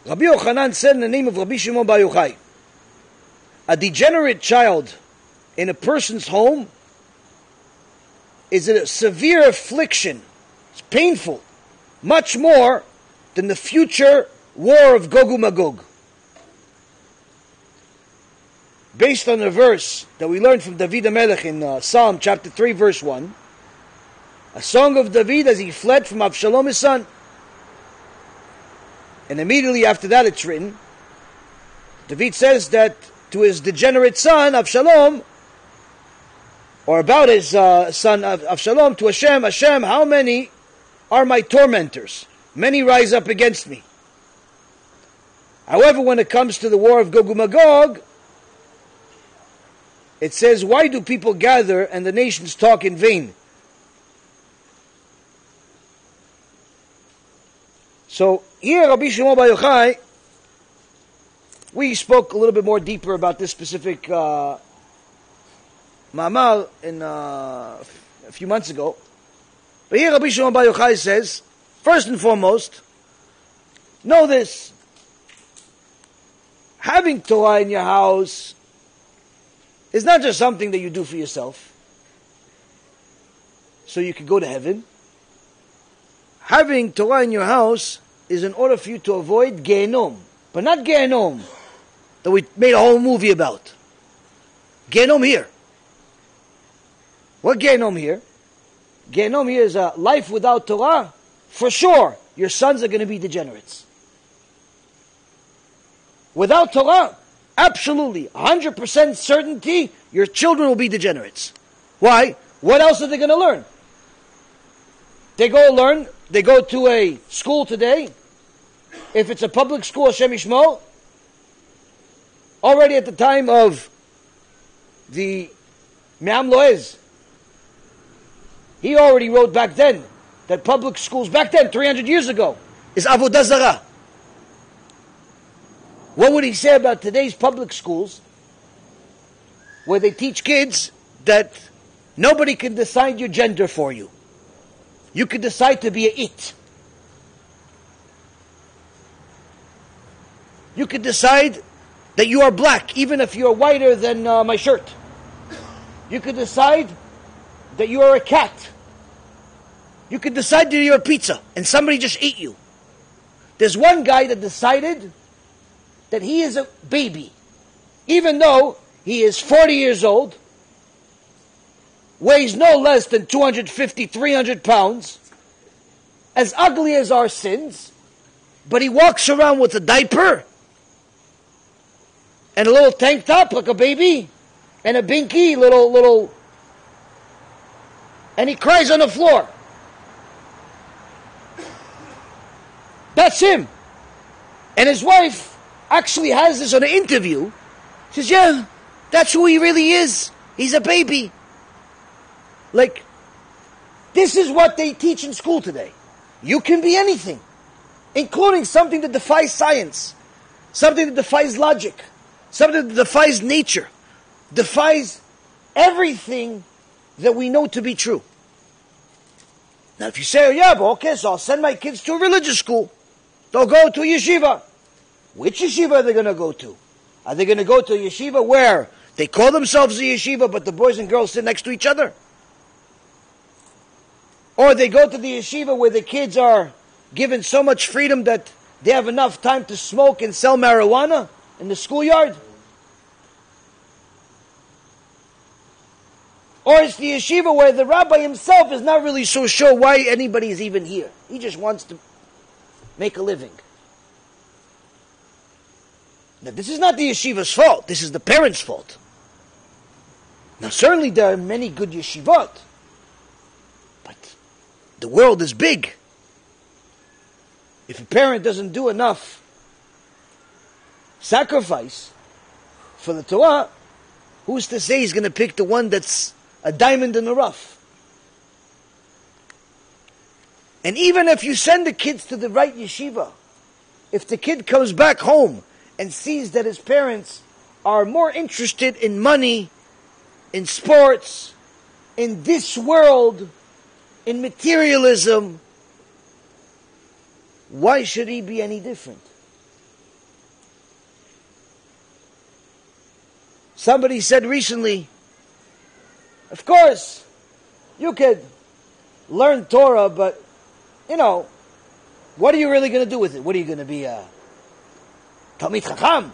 Rabbi Yochanan said in the name of Rabbi Shimon Bar Yochai, a degenerate child in a person's home is a severe affliction. It's painful, much more than the future war of Gog and Magog. Based on a verse that we learned from David HaMelech in Psalm chapter 3, verse 1, a song of David as he fled from Avshalom, his son. And immediately after that it's written, David says that to his degenerate son, Avshalom, or about his son Avshalom, to Hashem, Hashem, how many are my tormentors? Many rise up against me. However, when it comes to the war of Gog and Magog, it says, why do people gather and the nations talk in vain? So, here Rabbi Shimon Bar Yochai, we spoke a little bit more deeper about this specific Ma'amar in a few months ago. But here Rabbi Shimon Bar Yochai says, first and foremost, know this. Having Torah in your house is not just something that you do for yourself so you can go to heaven. having Torah in your house is in order for you to avoid Gehenom. But not Gehenom that we made a whole movie about. Gehenom here. What Gehenom here? Gehenom here is a life without Torah. For sure, your sons are going to be degenerates. Without Torah, absolutely, 100% certainty, your children will be degenerates. Why? What else are they going to learn? They go to a school today. If it's a public school, Hashem Yishmo, already at the time of the Me'am Loez, he already wrote back then that public schools, back then, 300 years ago, is Avodah Zarah. What would he say about today's public schools where they teach kids that nobody can decide your gender for you? You can decide to be an it. You can decide that you are black, even if you are whiter than my shirt. You could decide that you are a cat. You could decide that you're a pizza, and somebody just ate you. There's one guy that decided that he is a baby, even though he is 40 years old, weighs no less than 250, 300 pounds, as ugly as our sins, but he walks around with a diaper and a little tank top like a baby and a binky, little, and he cries on the floor. That's him. And his wife actually has this on an interview. She says, yeah, that's who he really is. He's a baby. Like, this is what they teach in school today. You can be anything, including something that defies science, something that defies logic, something that defies nature, defies everything that we know to be true. Now, if you say, oh, yeah, but okay, so I'll send my kids to a religious school. They'll go to a yeshiva. Which yeshiva are they going to go to? Are they going to go to a yeshiva where they call themselves a yeshiva, but the boys and girls sit next to each other? Or they go to the yeshiva where the kids are given so much freedom that they have enough time to smoke and sell marijuana in the schoolyard? Or it's the yeshiva where the rabbi himself is not really so sure why anybody is even here. He just wants to make a living. Now, this is not the yeshiva's fault. This is the parents' fault. Now, certainly there are many good yeshivot. But the world is big. If a parent doesn't do enough sacrifice for the Torah, who's to say he's going to pick the one that's a diamond in the rough? And even if you send the kids to the right yeshiva, if the kid comes back home and sees that his parents are more interested in money, in sports, in this world, in materialism, why should he be any different? Somebody said recently, of course, you could learn Torah, but, you know, what are you really going to do with it? What are you going to be, Talmid Chacham,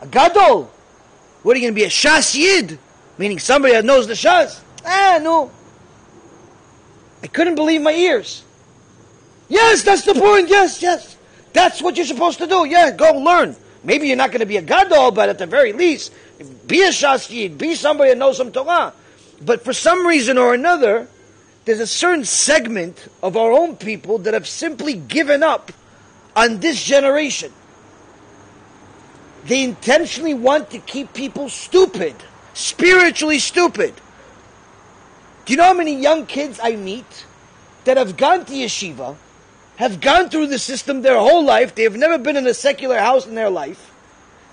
a gadol? What are you going to be, a shas yid? Meaning somebody that knows the shas? No. I couldn't believe my ears. Yes, that's the point. Yes. That's what you're supposed to do. Yeah, go learn. Maybe you're not going to be a gadol, but at the very least, be a shas yid, be somebody that knows some Torah. But for some reason or another, there's a certain segment of our own people that have simply given up on this generation. They intentionally want to keep people stupid, spiritually stupid. Do you know how many young kids I meet that have gone to yeshiva, have gone through the system their whole life, they have never been in a secular house in their life,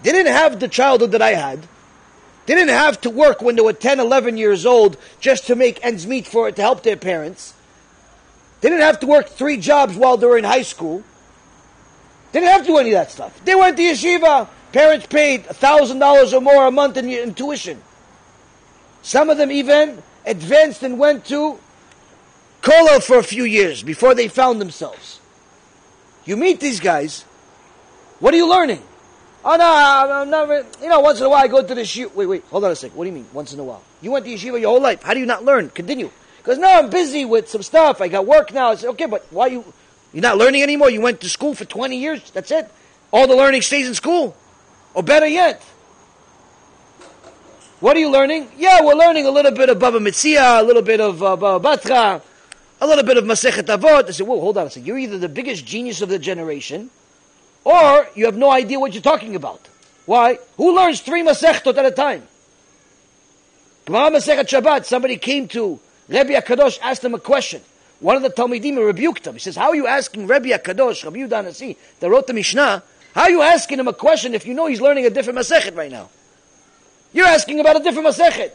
they didn't have the childhood that I had, they didn't have to work when they were 10, 11 years old just to make ends meet to help their parents, they didn't have to work 3 jobs while they were in high school, they didn't have to do any of that stuff. They went to yeshiva. Parents paid $1,000 or more a month in tuition. Some of them even advanced and went to Kollel for a few years before they found themselves. You meet these guys. What are you learning? Oh, no, I'm never... You know, once in a while I go to the yeshiva. Wait, hold on a second. What do you mean, once in a while? You went to yeshiva your whole life. How do you not learn? Continue. Because now I'm busy with some stuff. I got work now. I said, okay, but why you... You're not learning anymore? You went to school for 20 years? That's it? All the learning stays in school? Or better yet... What are you learning? Yeah, we're learning a little bit of Bava Metzia, a little bit of Bava Batra, a little bit of Masechet Avot. I said, whoa, hold on a second. You're either the biggest genius of the generation, or you have no idea what you're talking about. Why? Who learns 3 Masechtot at a time? Gemara Masechet Shabbat, somebody came to Rabbi HaKadosh, asked him a question. One of the Talmidim rebuked him. He says, how are you asking Rabbi HaKadosh, Rabbi Yehuda Hanasi, that wrote the Mishnah, how are you asking him a question if you know he's learning a different Masechet right now? You're asking about a different Masechet.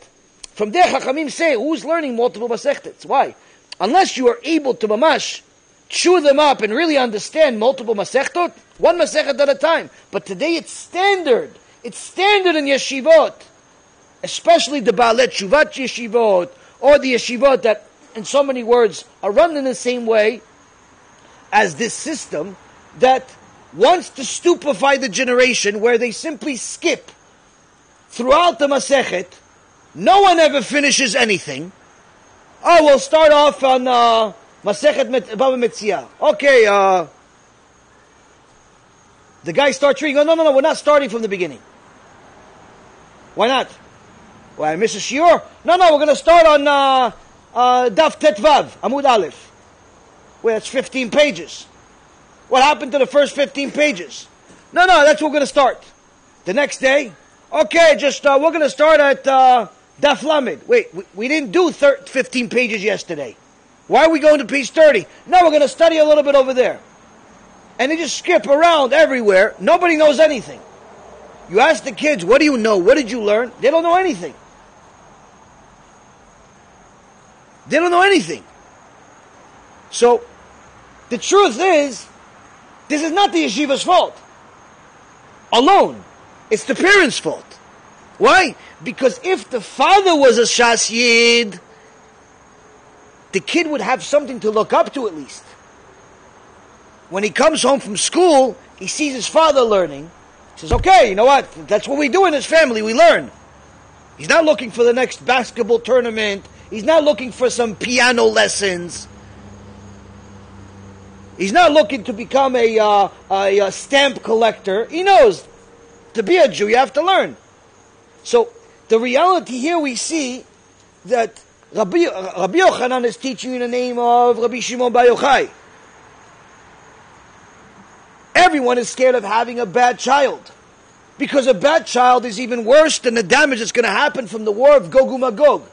From there, Chachamim say, who's learning multiple Masechets? Why? Unless you are able to mamash, chew them up and really understand multiple Masechtot, one Masechet at a time. But today it's standard. It's standard in yeshivot. Especially the Baalet Shuvat yeshivot, or the yeshivot that, in so many words, are run in the same way as this system that wants to stupefy the generation where they simply skip throughout the Masechet. No one ever finishes anything. Oh, we'll start off on Masechet Bava Metzia. Okay, the guy starts reading. Oh, no, we're not starting from the beginning. Why not? Why, I miss a shiur? No, we're going to start on Daf Tetvav, Amud Aleph. Well, that's 15 pages. What happened to the first 15 pages? No, that's where we're going to start. The next day... Okay, just we're going to start at Daf Lamed. Wait, we didn't do 15 pages yesterday. Why are we going to page 30? No, we're going to study a little bit over there. And they just skip around everywhere. Nobody knows anything. You ask the kids, what do you know? What did you learn? They don't know anything. They don't know anything. So, the truth is, this is not the yeshiva's fault. Alone. It's the parents' fault. Why? Because if the father was a Shas Yid, the kid would have something to look up to at least. When he comes home from school, he sees his father learning. He says, okay, you know what? That's what we do in this family. We learn. He's not looking for the next basketball tournament. He's not looking for some piano lessons. He's not looking to become a stamp collector. He knows. To be a Jew, you have to learn. So, the reality here we see that Rabbi Yochanan is teaching in the name of Rabbi Shimon Bar Yochai. Everyone is scared of having a bad child. Because a bad child is even worse than the damage that's going to happen from the war of Gog and Magog.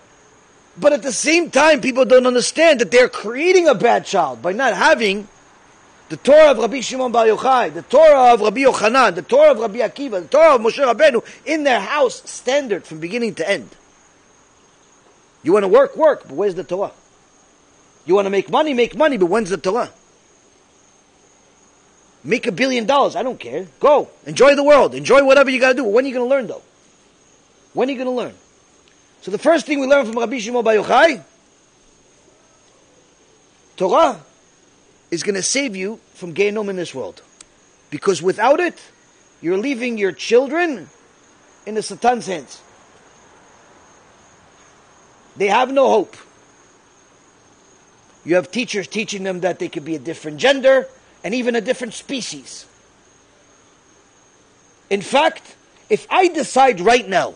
But at the same time, people don't understand that they're creating a bad child by not having... the Torah of Rabbi Shimon Bar Yochai, the Torah of Rabbi Yochanan, the Torah of Rabbi Akiva, the Torah of Moshe Rabenu, in their house, standard from beginning to end. You want to work, but where's the Torah? You want to make money, but when's the Torah? Make $1 billion, I don't care. Go, enjoy the world, enjoy whatever you got to do. When are you going to learn though? When are you going to learn? So the first thing we learn from Rabbi Shimon Bar Yochai, Torah, is going to save you from Gehenom in this world. Because without it, you're leaving your children in the Satan's hands. They have no hope. You have teachers teaching them that they could be a different gender and even a different species. In fact, if I decide right now,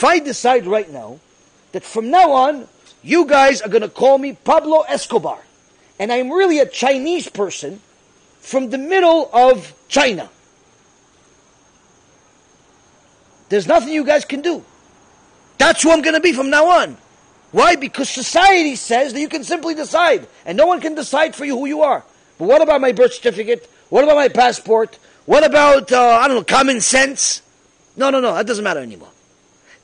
that from now on, you guys are going to call me Pablo Escobar, and I'm really a Chinese person from the middle of China, there's nothing you guys can do. That's who I'm going to be from now on. Why? Because society says that you can simply decide, and no one can decide for you who you are. But what about my birth certificate? What about my passport? What about, common sense? No, that doesn't matter anymore.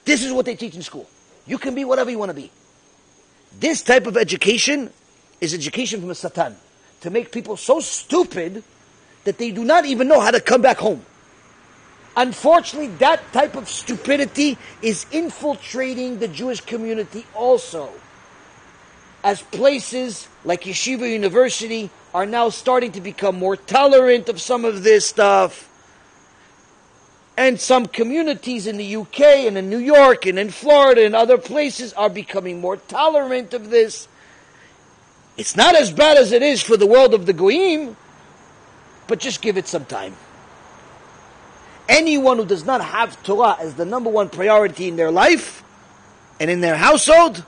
This is what they teach in school. You can be whatever you want to be. This type of education is education from a Satan, to make people so stupid that they do not even know how to come back home. Unfortunately, that type of stupidity is infiltrating the Jewish community also. as places like Yeshiva University are now starting to become more tolerant of some of this stuff. And some communities in the UK and in New York and in Florida and other places are becoming more tolerant of this. It's not as bad as it is for the world of the Goyim, but just give it some time. Anyone who does not have Torah as the number one priority in their life and in their household,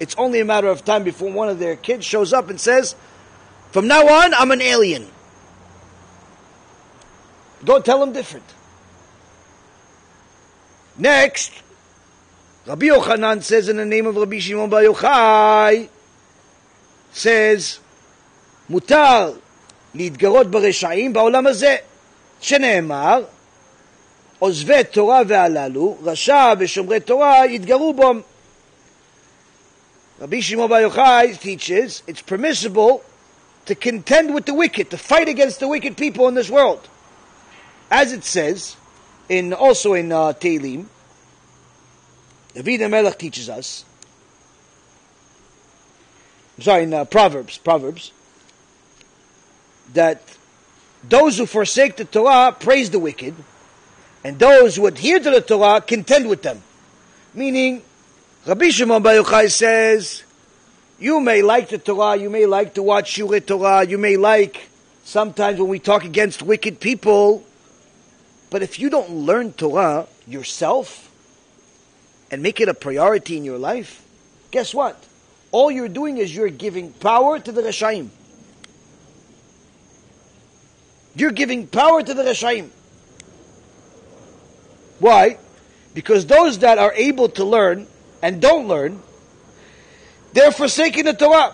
it's only a matter of time before one of their kids shows up and says, "From now on, I'm an alien." Go tell them different. Next, Rabbi Yochanan says in the name of Rabbi Shimon Bar Yochai, says, "Mutar להתגרות ברשעים בעולם הזה, שנאמר, עוזבי תורה והללו, רשע ושומרי תורה יתגרו בם." Rabbi Shimon Bar Yochai teaches it's permissible to contend with the wicked, to fight against the wicked people in this world, as it says. Also in Tehillim, David HaMelech teaches us, Proverbs, that those who forsake the Torah praise the wicked, and those who adhere to the Torah contend with them. Meaning, Rabbi Shimon Bar Yochai says, you may like the Torah, you may like to watch Shurei Torah, you may like, sometimes when we talk against wicked people, but if you don't learn Torah yourself and make it a priority in your life, guess what? All you're doing is you're giving power to the Reshaim. You're giving power to the Reshaim. Why? Because those that are able to learn and don't learn, they're forsaking the Torah.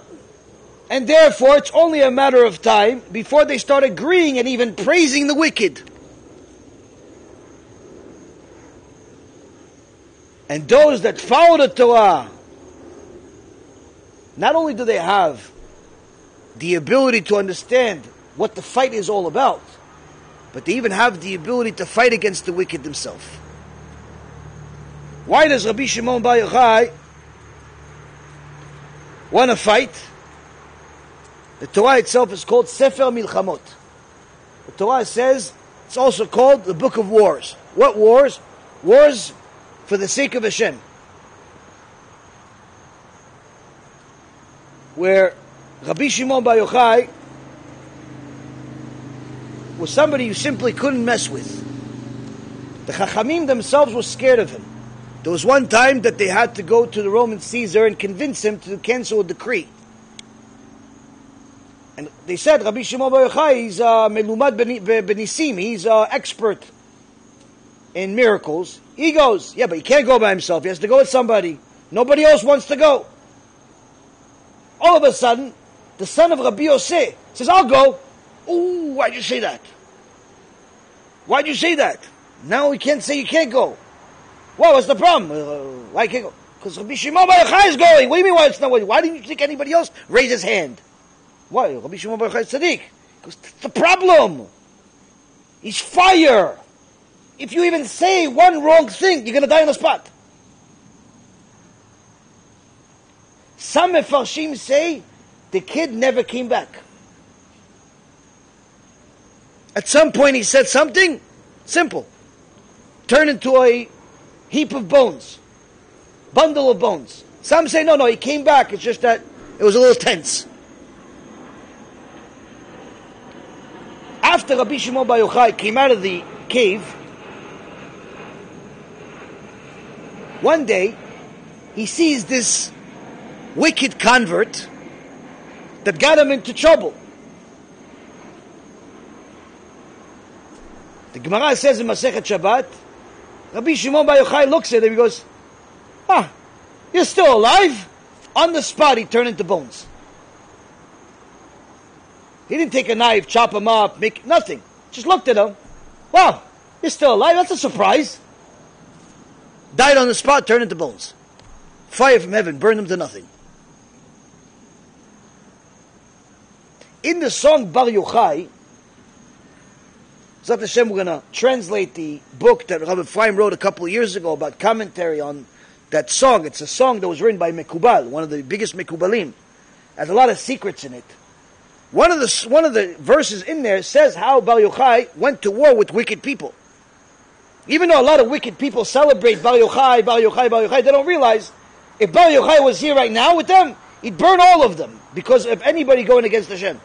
And therefore, it's only a matter of time before they start agreeing and even praising the wicked. And those that follow the Torah, not only do they have the ability to understand what the fight is all about, but they even have the ability to fight against the wicked themselves. Why does Rabbi Shimon Bar Yochai want to fight? The Torah itself is called Sefer Milchamot. The Torah says it's also called the Book of Wars. What wars? Wars for the sake of Hashem. Where Rabbi Shimon Bar Yochai was somebody you simply couldn't mess with. The Chachamim themselves were scared of him. There was one time that they had to go to the Roman Caesar and convince him to cancel a decree. And they said, Rabbi Shimon Bar Yochai, he's Melumad Benisim, he's an expert in miracles. He goes, yeah, but he can't go by himself. He has to go with somebody. Nobody else wants to go. All of a sudden, the son of Rabbi Yosei says, I'll go. Ooh, why'd you say that? Why'd you say that? Now we can't say you can't go. Well, what's the problem? Why can't go? Because Rabbi Shimon Bar Yochai is going. What do you mean why it's not going? Why didn't you think anybody else raised his hand? Why? Rabbi Shimon Bar Yochai is tzaddik. Because that's the problem. He's fire. If you even say one wrong thing, you're going to die on the spot. Some Mefarshim say the kid never came back. At some point he said something simple. Turned into a heap of bones. Bundle of bones. Some say, no, he came back. It's just that it was a little tense. After Rabbi Shimon Bar Yochai came out of the cave, one day, he sees this wicked convert that got him into trouble. The Gemara says in Masechet Shabbat, Rabbi Shimon Bar Yochai looks at him and goes, you're still alive? On the spot, he turned into bones. He didn't take a knife, chop him up, make nothing. Just looked at him. Wow, you're still alive? That's a surprise. Died on the spot, turned into bones. Fire from heaven burned him to nothing. In the song Bar Yochai, Zat Hashem, we're going to translate the book that Rabbi Ephraim wrote a couple of years ago about commentary on that song. It's a song that was written by Mekubal, one of the biggest Mekubalim. has a lot of secrets in it. One of the verses in there says how Bar Yochai went to war with wicked people. Even though a lot of wicked people celebrate Bar Yochai, Bar Yochai, Bar Yochai, they don't realize if Bar Yochai was here right now with them, he'd burn all of them because of anybody going against Hashem.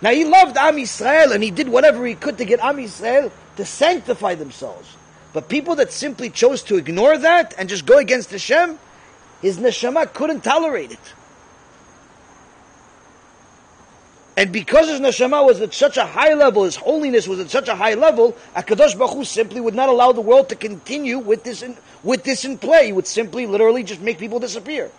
Now he loved Am Yisrael and he did whatever he could to get Am Yisrael to sanctify themselves. But people that simply chose to ignore that and just go against Hashem, his neshama couldn't tolerate it. And because his neshama was at such a high level, his holiness was at such a high level, HaKadosh Baruch Hu simply would not allow the world to continue with this in play. He would simply, literally, just make people disappear.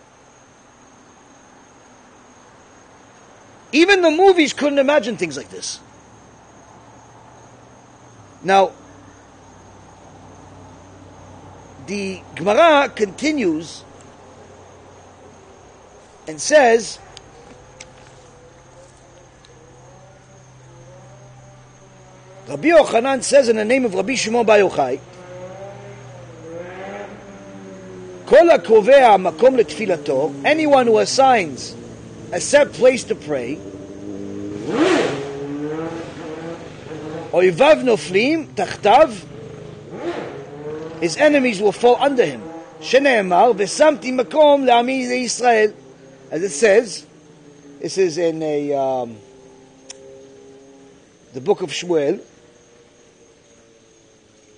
Even the movies couldn't imagine things like this. Now, the Gemara continues and says, Rabbi Yochanan says in the name of Rabbi Shimon Bar Yochai, Kol ha'kovea makom letfilato, anyone who assigns a set place to pray, Oivav noflim tachtav, his enemies will fall under him. Shene'emar v'samti makom le'ami Yisrael, as it says. This is in the book of Shmuel.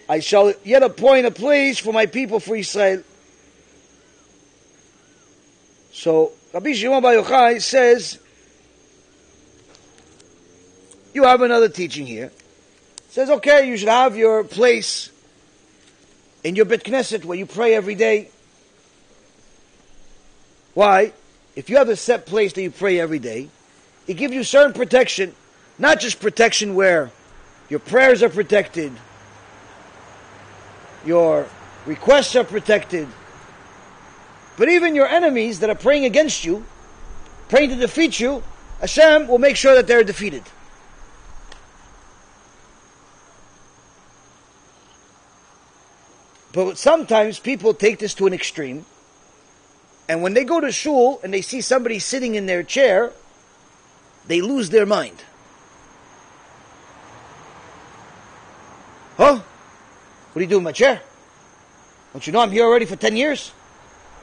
I shall yet appoint a place for my people, for Israel. So Rabbi Shimon Bar Yochai says, you have another teaching here. Says, okay, you should have your place in your Bet Knesset where you pray every day. Why? If you have a set place that you pray every day, it gives you certain protection. Not just protection where your prayers are protected, your requests are protected, but even your enemies that are praying against you, praying to defeat you, Hashem will make sure that they're defeated. But sometimes people take this to an extreme, and when they go to shul and they see somebody sitting in their chair, they lose their mind. Huh? What do you do in my chair? Don't you know I'm here already for 10 years?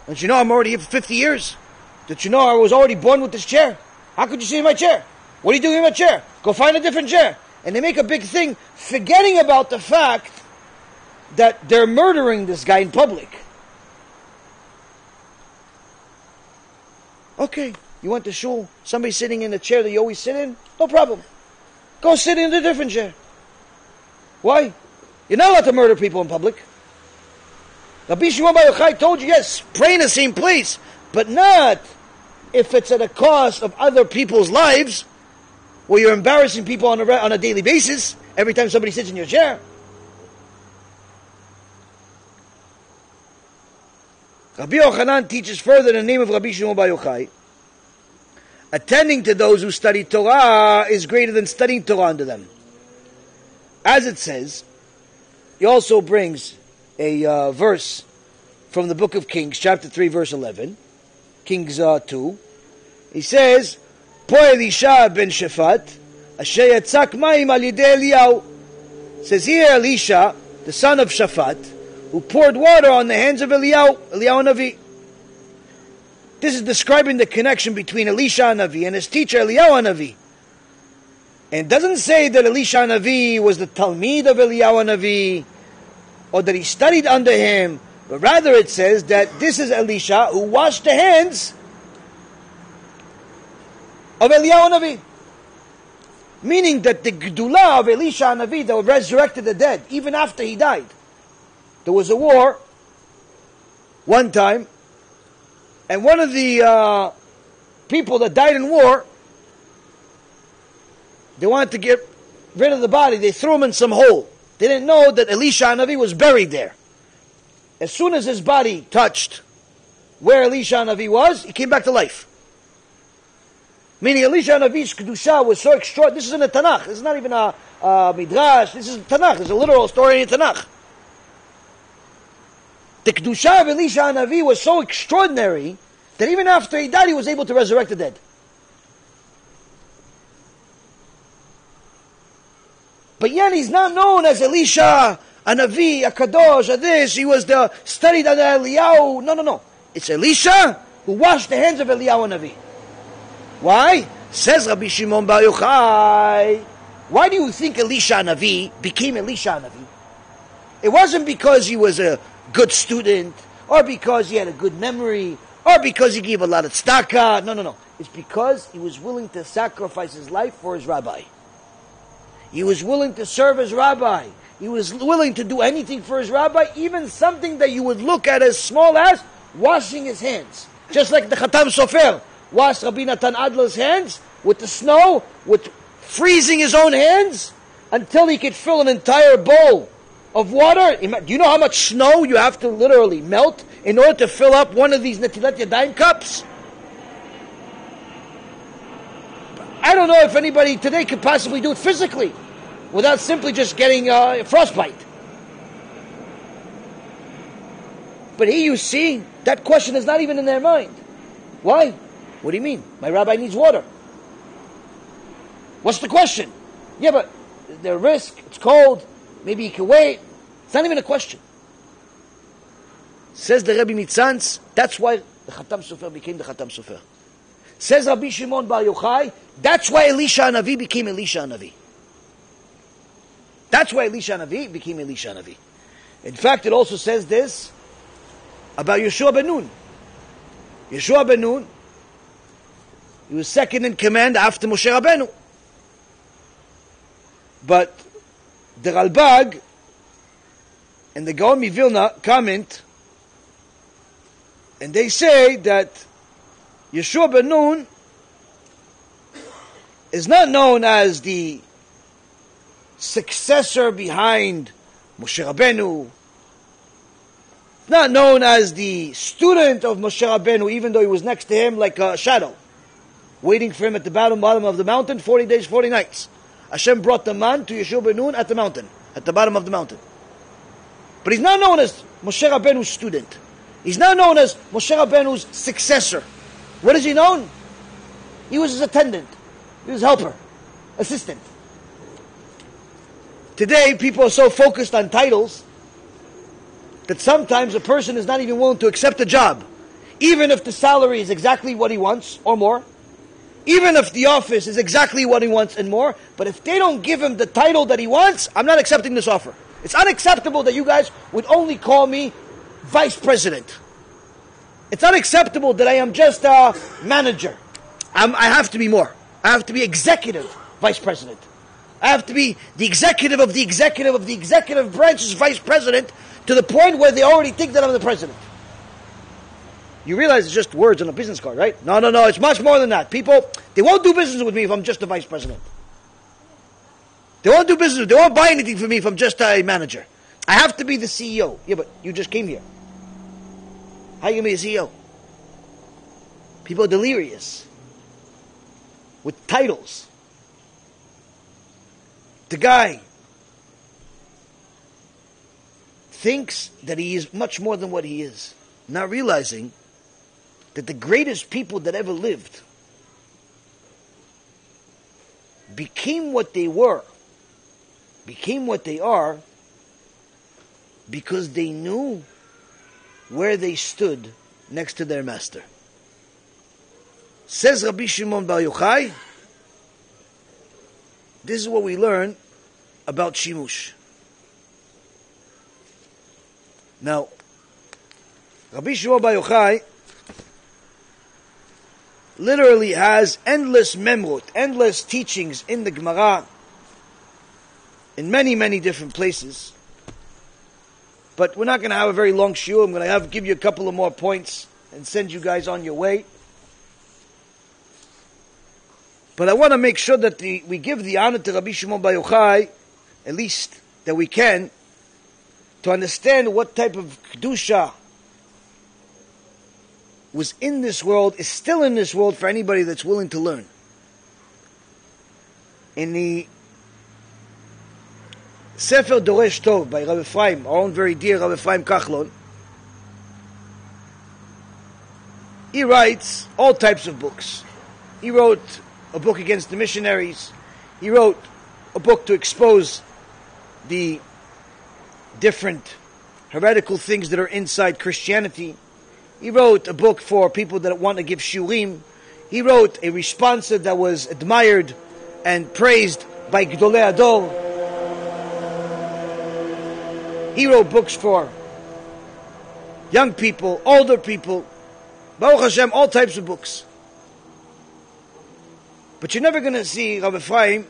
Don't you know I'm already here for 50 years? Don't you know I was already born with this chair? How could you sit in my chair? What are you doing in my chair? Go find a different chair. And they make a big thing, forgetting about the fact that they're murdering this guy in public. Okay, you went to shul, somebody's sitting in the chair that you always sit in? No problem. Go sit in a different chair. Why? You're not allowed to murder people in public. Rabbi Shimon Bar Yochai told you, yes, pray in the same place, but not if it's at a cost of other people's lives, where you're embarrassing people on a daily basis, every time somebody sits in your chair. Rabbi Yochanan teaches further in the name of Rabbi Shimon Bar Yochai, attending to those who study Torah is greater than studying Torah unto them. As it says, he also brings a verse from the book of Kings, chapter 3, verse 11. Kings 2. He says, Po Elisha ben Shaphat, asher yatzak mayim al yedei Eliyahu. Says here, Elisha, the son of Shaphat, who poured water on the hands of Eliyahu Navi. This is describing the connection between Elisha Navi and his teacher Eliyahu Navi. And it doesn't say that Elisha Navi was the Talmid of Eliyahu Navi, or that he studied under him, but rather it says that this is Elisha who washed the hands of Eliyahu Navi. Meaning that the Gdula of Elisha Navi that resurrected the dead, even after he died. There was a war one time, and one of the people that died in war, they wanted to get rid of the body. They threw him in some hole. They didn't know that Elisha Navi was buried there. As soon as his body touched where Elisha Navi was, he came back to life. Meaning Elisha Navi's Kedusha was so extraordinary. This is in the Tanakh. This is not even a Midrash. This is Tanakh. It's a literal story in the Tanakh. The Kedusha of Elisha Navi was so extraordinary that even after he died, he was able to resurrect the dead. But yet he's not known as Elisha, a Navi, a Kadosh, a this. He was the studied under Eliyahu. No. It's Elisha who washed the hands of Eliyahu Navi. Why? Says Rabbi Shimon Bar Yochai. Why do you think Elisha Navi became Elisha Navi? It wasn't because he was a good student, or because he had a good memory, or because he gave a lot of tzedakah. No. It's because he was willing to sacrifice his life for his rabbi. He was willing to serve his rabbi. He was willing to do anything for his rabbi, even something that you would look at as small as washing his hands. Just like the Chatam Sofer washed Rabbi Natan Adler's hands with the snow, with freezing his own hands, until he could fill an entire bowl of water. Do you know how much snow you have to literally melt in order to fill up one of these Netilat Yadayim cups? I don't know if anybody today could possibly do it physically without simply just getting frostbite. But here you see, that question is not even in their mind. Why? What do you mean? My rabbi needs water. What's the question? Yeah, but the risk, it's cold, maybe he can wait. It's not even a question. Says the Rebbe Mitzans, that's why the Chatam Sofer became the Chatam Sofer. Says Rabbi Shimon Bar Yochai, that's why Elisha Hanavi became Elisha Hanavi. That's why Elisha Hanavi became Elisha Hanavi. In fact, it also says this about Yeshua Ben Nun. Yeshua Ben Nun, he was second in command after Moshe Rabenu. But the Ralbag and the Gaon Mivilna comment, and they say that Yeshua Ben Nun is not known as the successor behind Moshe Rabenu. Not known as the student of Moshe Rabenu, even though he was next to him like a shadow, waiting for him at the bottom of the mountain, 40 days, 40 nights. Hashem brought the man to Yeshua Ben Nun at the mountain, at the bottom of the mountain. But he's not known as Moshe Rabenu's student. He's not known as Moshe Rabenu's successor. What is he known? He was his attendant. He was his helper. Assistant. Today, people are so focused on titles that sometimes a person is not even willing to accept a job, even if the salary is exactly what he wants or more, even if the office is exactly what he wants and more. But if they don't give him the title that he wants, I'm not accepting this offer. It's unacceptable that you guys would only call me vice president. It's unacceptable that I am just a manager. I have to be more. I have to be executive vice president. I have to be the executive of the executive of the executive branch's vice president, to the point where they already think that I'm the president. You realize it's just words on a business card, right? No. It's much more than that. People, they won't do business with me if I'm just a vice president. They won't do business. They won't buy anything from me if I'm just a manager. I have to be the CEO. Yeah, but you just came here. How are you going to be a CEO? People are delirious with titles. The guy thinks that he is much more than what he is, not realizing that the greatest people that ever lived became what they were, became what they are, because they knew where they stood next to their master. Says Rabbi Shimon Bar Yochai, this is what we learn about Shimush. Now, Rabbi Shimon Bar Yochai literally has endless memrut, endless teachings in the Gemara, in many, many different places. But we're not going to have a very long shiur. I'm going to give you a couple of more points and send you guys on your way. But I want to make sure that we give the honor to Rabbi Shimon Bar Yochai, at least that we can, to understand what type of Kedusha was in this world, is still in this world for anybody that's willing to learn. In the Sefer Doresh Tov by Rav Efraim, our own very dear Rav Efraim Kachlon, He writes all types of books. He wrote a book against the missionaries. He wrote a book to expose the different heretical things that are inside Christianity. He wrote a book for people that want to give shurim. He wrote a responsa that was admired and praised by Gdolei Ador. He wrote books for young people, older people, Baruch Hashem, all types of books. But you're never going to see Rabbi Ephraim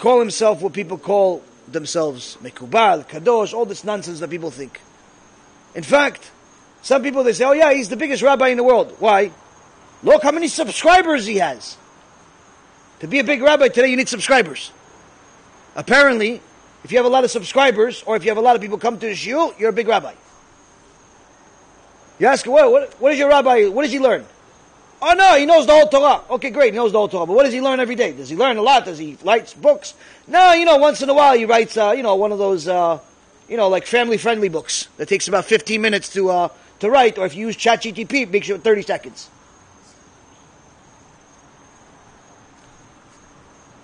call himself what people call themselves, Mekubal, Kadosh, all this nonsense that people think. In fact, some people, they say, oh yeah, he's the biggest rabbi in the world. Why? Look how many subscribers he has. To be a big rabbi today, you need subscribers. Apparently, if you have a lot of subscribers, or if you have a lot of people come to the shiur, you're a big rabbi. You ask, what is your rabbi, what does he learn? Oh no, he knows the whole Torah. Okay, great, he knows the whole Torah, but what does he learn every day? Does he learn a lot? Does he write books? No, once in a while he writes, one of those, like family-friendly books that takes about 15 minutes to write, or if you use ChatGPT, it makes you 30 seconds.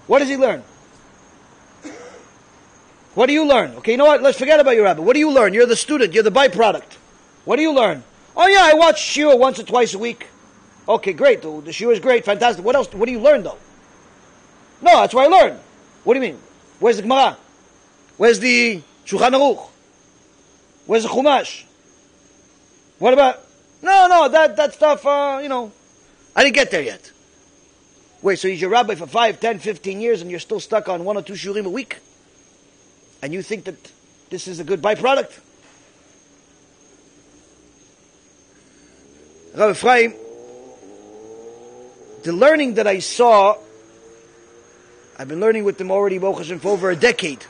What does he learn? What do you learn? Okay, you know what? Let's forget about your rabbi. What do you learn? You're the student. You're the byproduct. What do you learn? Oh yeah, I watch shiur once or twice a week. Okay, great. The shiur is great. Fantastic. What else? What do you learn though? No, that's what I learned. What do you mean? Where's the Gemara? Where's the Shulchan Aruch? Where's the Chumash? What about... No, that stuff, I didn't get there yet. Wait, so he's your rabbi for 5, 10, 15 years and you're still stuck on 1 or 2 shurim a week? And you think that this is a good byproduct? Rabbi Ephraim, the learning that I saw, I've been learning with them already, Baruch Hashem, for over a decade.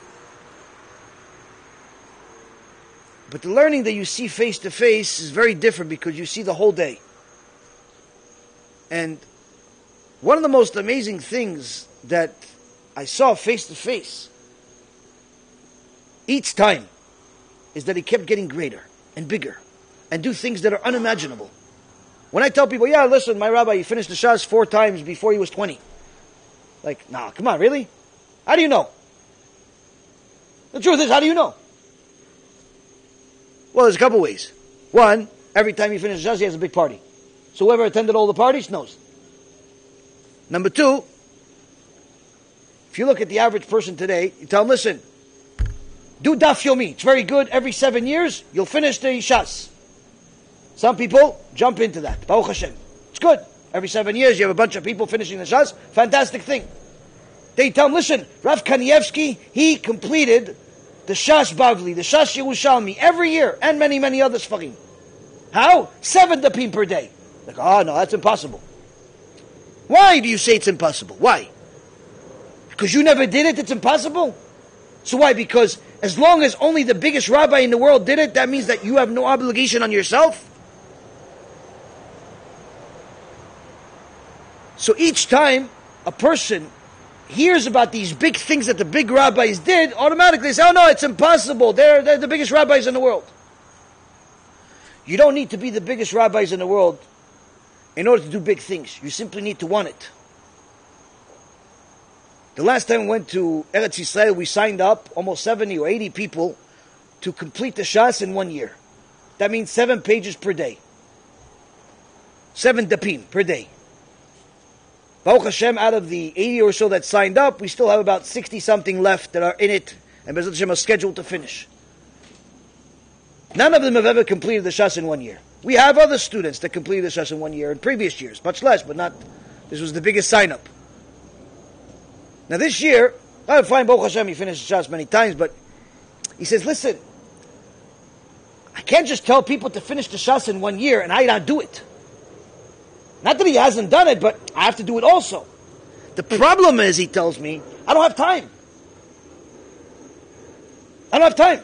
But the learning that you see face to face is very different because you see the whole day. And one of the most amazing things that I saw face to face each time is that he kept getting greater and bigger and do things that are unimaginable. When I tell people, yeah, listen, my rabbi, he finished the shas 4 times before he was 20. Like, nah, come on, really? How do you know? The truth is, how do you know? Well, there's a couple ways. One, every time he finishes shas, he has a big party. So whoever attended all the parties knows. Number 2, if you look at the average person today, you tell him, listen, do daf yomi. It's very good. Every 7 years, you'll finish the shas. Some people jump into that. Baruch Hashem. It's good. Every 7 years, you have a bunch of people finishing the shas. Fantastic thing. They tell him, listen, Rav Kanievsky, he completed the Shas Bavli, the Shas Yerushalmi, every year, and many, many other sfarim. How? 7 dapim per day. Like, oh no, that's impossible. Why do you say it's impossible? Why? Because you never did it, it's impossible? So why? Because as long as only the biggest rabbi in the world did it, that means that you have no obligation on yourself? So each time a person hears about these big things that the big rabbis did, automatically they say, oh no, it's impossible. They're the biggest rabbis in the world. You don't need to be the biggest rabbis in the world in order to do big things. You simply need to want it. The last time we went to Eretz Yisrael, we signed up almost 70 or 80 people to complete the Shas in 1 year. That means 7 pages per day. 7 dapim per day. Baruch Hashem, out of the 80 or so that signed up, we still have about 60-something left that are in it, and Bezrat Hashem are scheduled to finish. None of them have ever completed the Shas in 1 year. We have other students that completed the Shas in 1 year in previous years, much less, but not, this was the biggest sign-up. Now this year, I find Baruch Hashem, he finished the Shas many times, but he says, listen, I can't just tell people to finish the Shas in 1 year and I not do it. Not that he hasn't done it, but I have to do it also. The problem is, he tells me, I don't have time. I don't have time.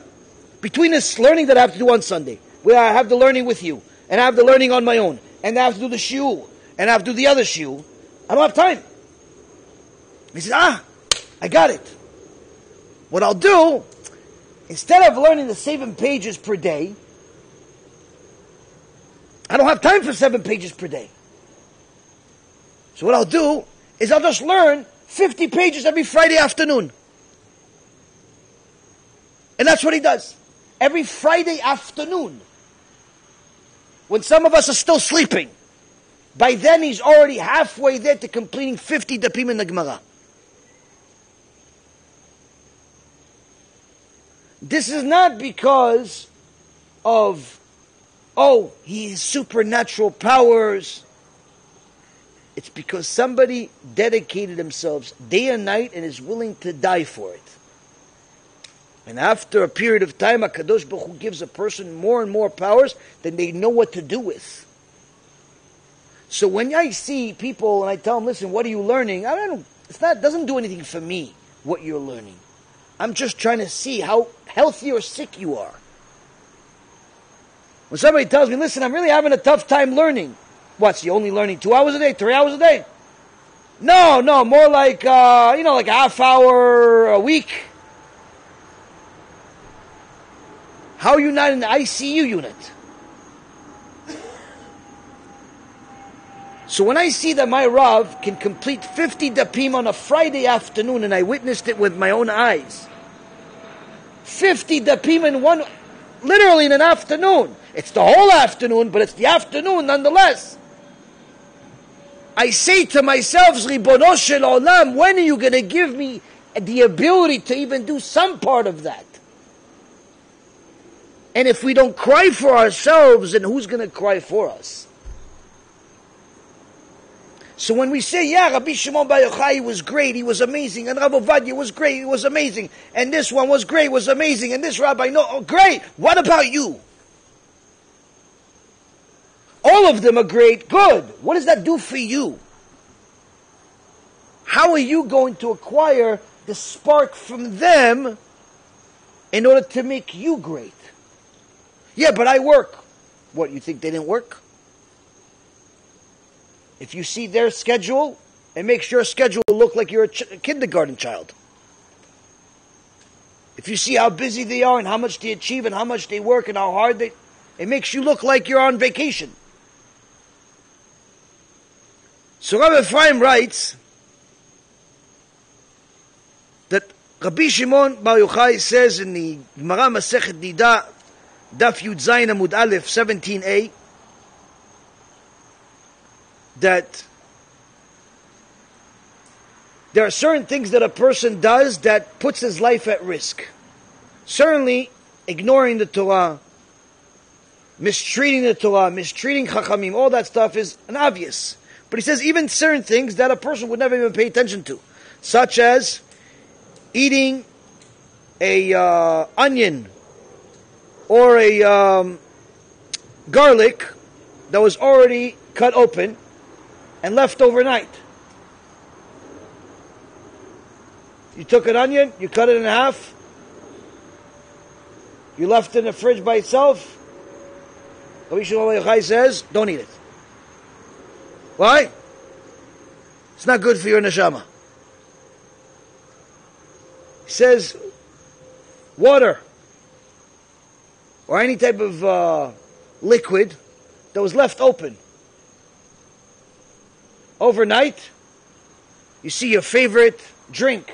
Between this learning that I have to do on Sunday, where I have the learning with you, and I have the learning on my own, and I have to do the shiur, and I have to do the other shiur, I don't have time. He says, I got it. What I'll do, instead of learning the 7 pages per day, I don't have time for 7 pages per day. So what I'll do is I'll just learn 50 pages every Friday afternoon. And that's what he does. Every Friday afternoon, when some of us are still sleeping, by then he's already halfway there to completing 50 dapim in the Gemara. This is not because of, oh, he has supernatural powers. It's because somebody dedicated themselves day and night and is willing to die for it. And after a period of time, HaKadosh Baruch Hu gives a person more and more powers than they know what to do with. So when I see people and I tell them, listen, what are you learning? It doesn't do anything for me, what you're learning. I'm just trying to see how healthy or sick you are. When somebody tells me, listen, I'm really having a tough time learning. What's he only learning 2 hours a day, 3 hours a day? No, more like, like a half hour a week. How are you not in the ICU unit? So when I see that my Rav can complete 50 dapim on a Friday afternoon, and I witnessed it with my own eyes, 50 dapim in one, literally in an afternoon. It's the whole afternoon, but it's the afternoon nonetheless. I say to myself, Ribono shel Olam, when are you going to give me the ability to even do some part of that? And if we don't cry for ourselves, then who's going to cry for us? So when we say, yeah, Rabbi Shimon Bar Yochai was great, he was amazing, and Rav Ovadia was great, he was amazing, and this one was great, was amazing, and this rabbi, great, what about you? All of them are great, good. What does that do for you? How are you going to acquire the spark from them in order to make you great? Yeah, but I work. What, you think they didn't work? If you see their schedule, it makes your schedule look like you're a kindergarten child. If you see how busy they are and how much they achieve and how much they work and how hard they... it makes you look like you're on vacation. So Rabbi Ephraim writes that Rabbi Shimon Bar Yochai says in the Gemara Masechet Nida, Daf Yud Zayin Amud Aleph 17a, that there are certain things that a person does that puts his life at risk. Certainly, ignoring the Torah, mistreating the Torah, mistreating Chachamim, all that stuff is an obvious. But he says even certain things that a person would never even pay attention to, such as eating a onion or a garlic that was already cut open and left overnight. You took an onion, you cut it in half, you left it in the fridge by itself. Rabbi Shimon Bar Yochai says, don't eat it. Why? It's not good for your neshama. He says, water or any type of liquid that was left open overnight, you see your favorite drink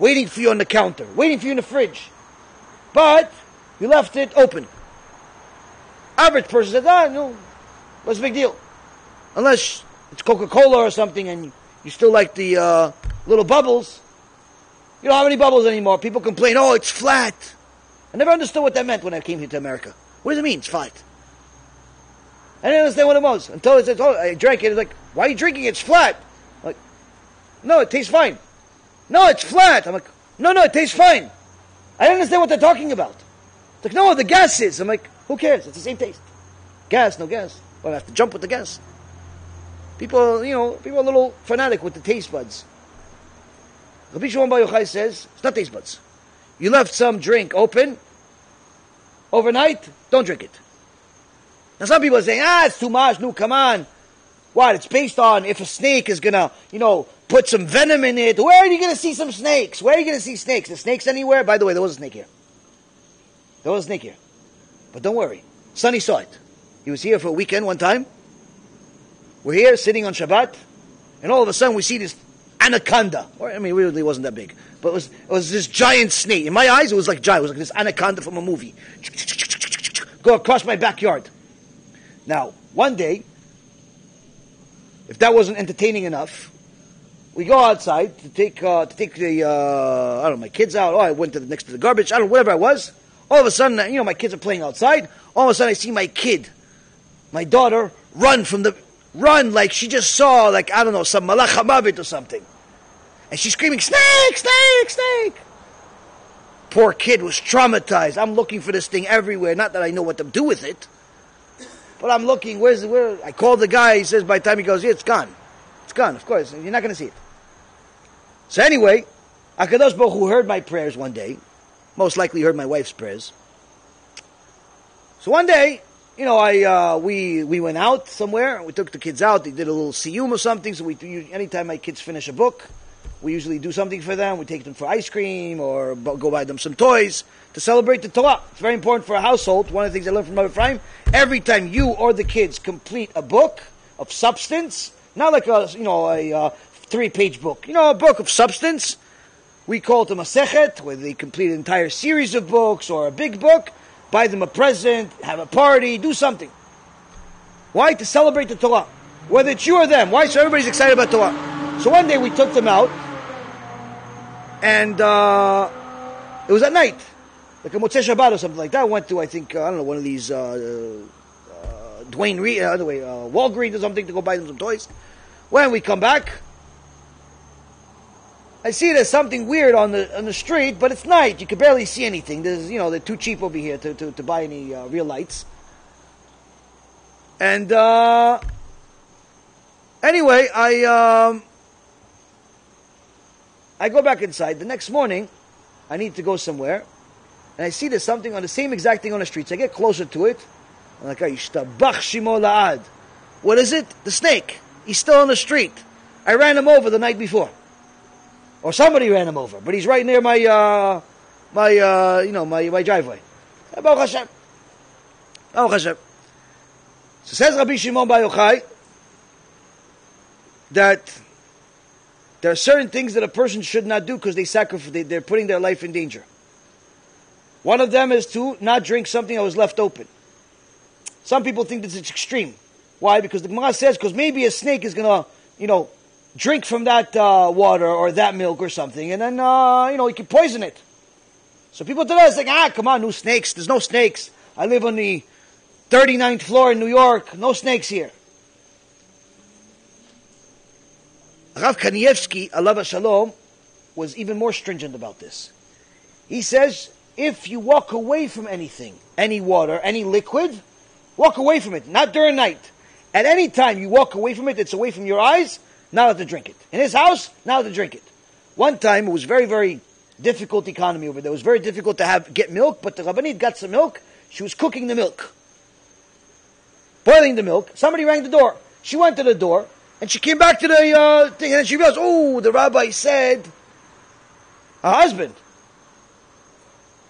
waiting for you on the counter, waiting for you in the fridge, but you left it open. Average person says, no, what's the big deal? Unless it's Coca-Cola or something and you still like the little bubbles. You don't have any bubbles anymore. People complain, oh, it's flat. I never understood what that meant when I came here to America. What does it mean, it's flat? I didn't understand what it was until it says, oh, I drank it. It's like, why are you drinking it? It's flat. I'm like, no, it tastes fine. No, it's flat. I'm like, no, it tastes fine. I don't understand what they're talking about. It's like, no, the gas is. I'm like, who cares? It's the same taste. Gas, no gas. Well, I have to jump with the gas. People, people are a little fanatic with the taste buds. Rabbi Shimon Bar Yochai says, it's not taste buds. You left some drink open overnight, don't drink it. Now some people are saying, it's too much, no, come on. What, it's based on if a snake is going to, put some venom in it. Where are you going to see some snakes? Where are you going to see snakes? Are snakes anywhere? By the way, there was a snake here. But don't worry. Sonny saw it. He was here for a weekend one time. We're here sitting on Shabbat, and all of a sudden we see this anaconda. Or, I mean, really wasn't that big, but it was this giant snake. In my eyes, it was like giant. It was like this anaconda from a movie. Go across my backyard. Now, one day, if that wasn't entertaining enough, we go outside to take my kids out. Oh, I went to next to the garbage. I don't know, whatever I was. All of a sudden, my kids are playing outside. All of a sudden, I see my kid, my daughter, run like she just saw, like, I don't know, some Malach Hamavit or something. And she's screaming, snake, snake, snake. Poor kid was traumatized. I'm looking for this thing everywhere. Not that I know what to do with it. But I'm looking, where? I call the guy, he says, by the time he goes, yeah, it's gone. It's gone, of course. You're not going to see it. So anyway, HaKadosh Baruch Hu heard my prayers one day. Most likely heard my wife's prayers. So one day, we went out somewhere. We took the kids out. They did a little siyum or something. So anytime my kids finish a book, we usually do something for them. We take them for ice cream or go buy them some toys to celebrate the Torah. It's very important for a household. One of the things I learned from Rabbi Ephraim, every time you or the kids complete a book of substance, not like a 3-page book, a book of substance, we call it a Masechet, where they complete an entire series of books or a big book, buy them a present, have a party, do something. Why? To celebrate the Torah. Whether it's you or them. Why? So everybody's excited about Torah. So one day we took them out, and it was at night, like a Motzei Shabbat or something like that. I went to, I think, one of these Walgreens or something to go buy them some toys. When we come back, I see there's something weird on the street, but it's night. You can barely see anything. There's, they're too cheap over here to buy any real lights. And anyway, I go back inside. The next morning, I need to go somewhere. And I see there's something on the same exact thing on the street. So I get closer to it. I'm like, Yishtabach Shimo La'ad. What is it? The snake. He's still on the street. I ran him over the night before. Or somebody ran him over. But he's right near my driveway. Baruch Hashem. Baruch Hashem. So says Rabbi Shimon Bar Yochai that there are certain things that a person should not do because they're putting their life in danger. One of them is to not drink something that was left open. Some people think this is extreme. Why? Because the Gemara says, because maybe a snake is going to, drink from that water or that milk or something, and then, you can poison it. So people today are like, come on, no snakes. There's no snakes. I live on the 39th floor in New York. No snakes here. Rav Kanievsky, alav hashalom, was even more stringent about this. He says, if you walk away from anything, any water, any liquid, walk away from it, not during night. At any time you walk away from it, it's away from your eyes, now how to drink it. In his house, now how to drink it. One time, it was very, very difficult economy over there. It was very difficult to get milk, but the Rabbanit got some milk. She was cooking the milk, boiling the milk. Somebody rang the door. She went to the door, and she came back to the thing, and she realized, the rabbi said, her husband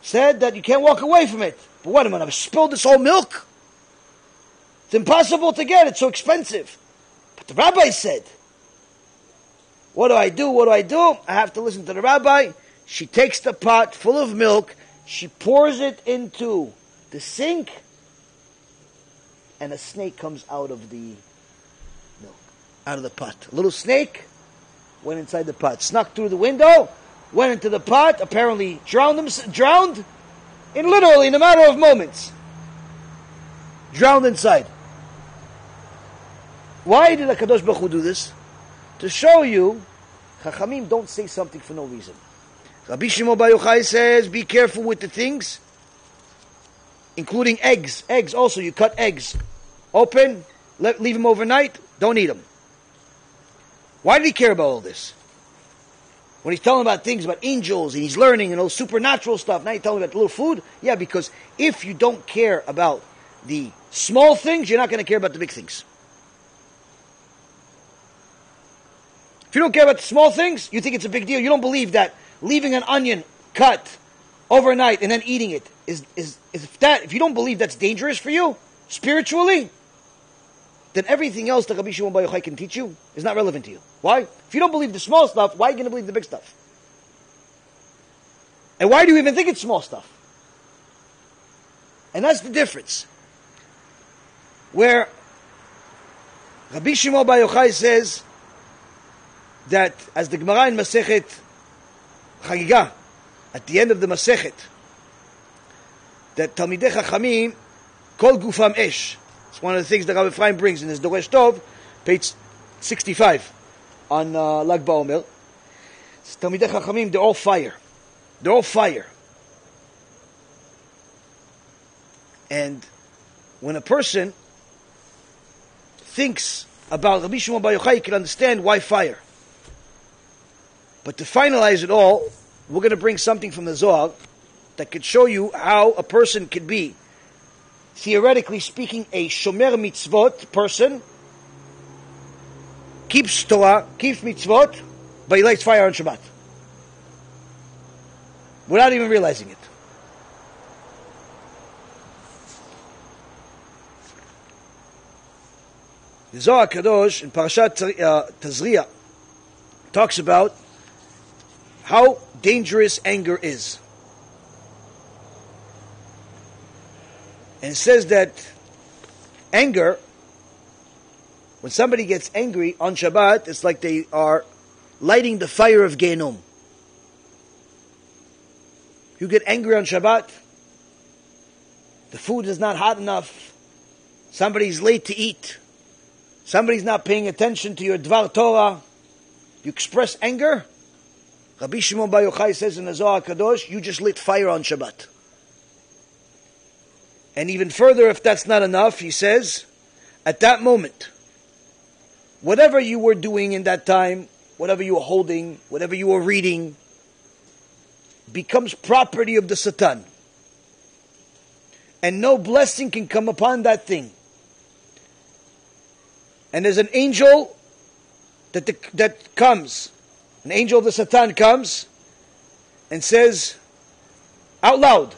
said that you can't walk away from it. But wait a minute, I've spilled this whole milk? It's impossible to get, it's so expensive. But the rabbi said, what do I do? What do? I have to listen to the rabbi. She takes the pot full of milk. She pours it into the sink. And a snake comes out of the milk, out of the pot. A little snake went inside the pot. Snuck through the window. Went into the pot. Apparently drowned. And literally in a matter of moments. Drowned inside. Why did HaKadosh Baruch Hu do this? To show you, Chachamim don't say something for no reason. Rabbi Shimon Bar Yochai says, be careful with the things, including eggs. Eggs also, you cut eggs open, leave them overnight, don't eat them. Why did he care about all this? When he's telling about things, about angels, and he's learning, and all supernatural stuff, now he's telling about little food? Yeah, because if you don't care about the small things, you're not going to care about the big things. If you don't care about the small things, you think it's a big deal. You don't believe that leaving an onion cut overnight and then eating it is if you don't believe that's dangerous for you, spiritually, then everything else that Rabbi Shimon Bar Yochai can teach you is not relevant to you. Why? If you don't believe the small stuff, why are you going to believe the big stuff? And why do you even think it's small stuff? And that's the difference. Where Rabbi Shimon Bar Yochai says that, as the Gemara in Masechet Chagigah, at the end of the Masechet, that Talmid Chachamim kol gufam esh. It's one of the things that Rabbi Freim brings in his Doresh Tov, page 65 on Lag B'Omer. Talmid Chachamim, they're all fire. They're all fire. And when a person thinks about Rabbi Shimon Bar Yochai, he can understand why fire. But to finalize it all, we're going to bring something from the Zohar that could show you how a person could be, theoretically speaking, a Shomer Mitzvot person, keeps Torah, keeps Mitzvot, but he lights fire on Shabbat without even realizing it. The Zohar Kadosh in Parashat Tazria talks about how dangerous anger is. And it says that anger, when somebody gets angry on Shabbat, it's like they are lighting the fire of Gehenom. You get angry on Shabbat, the food is not hot enough, somebody's late to eat, somebody's not paying attention to your Dvar Torah, you express anger. Rabbi Shimon Bar Yochai says in the Zohar Kadosh, you just lit fire on Shabbat. And even further, if that's not enough, he says, at that moment, whatever you were doing in that time, whatever you were holding, whatever you were reading, becomes property of the Satan. And no blessing can come upon that thing. And there's an angel that comes, an angel of the Satan comes and says out loud,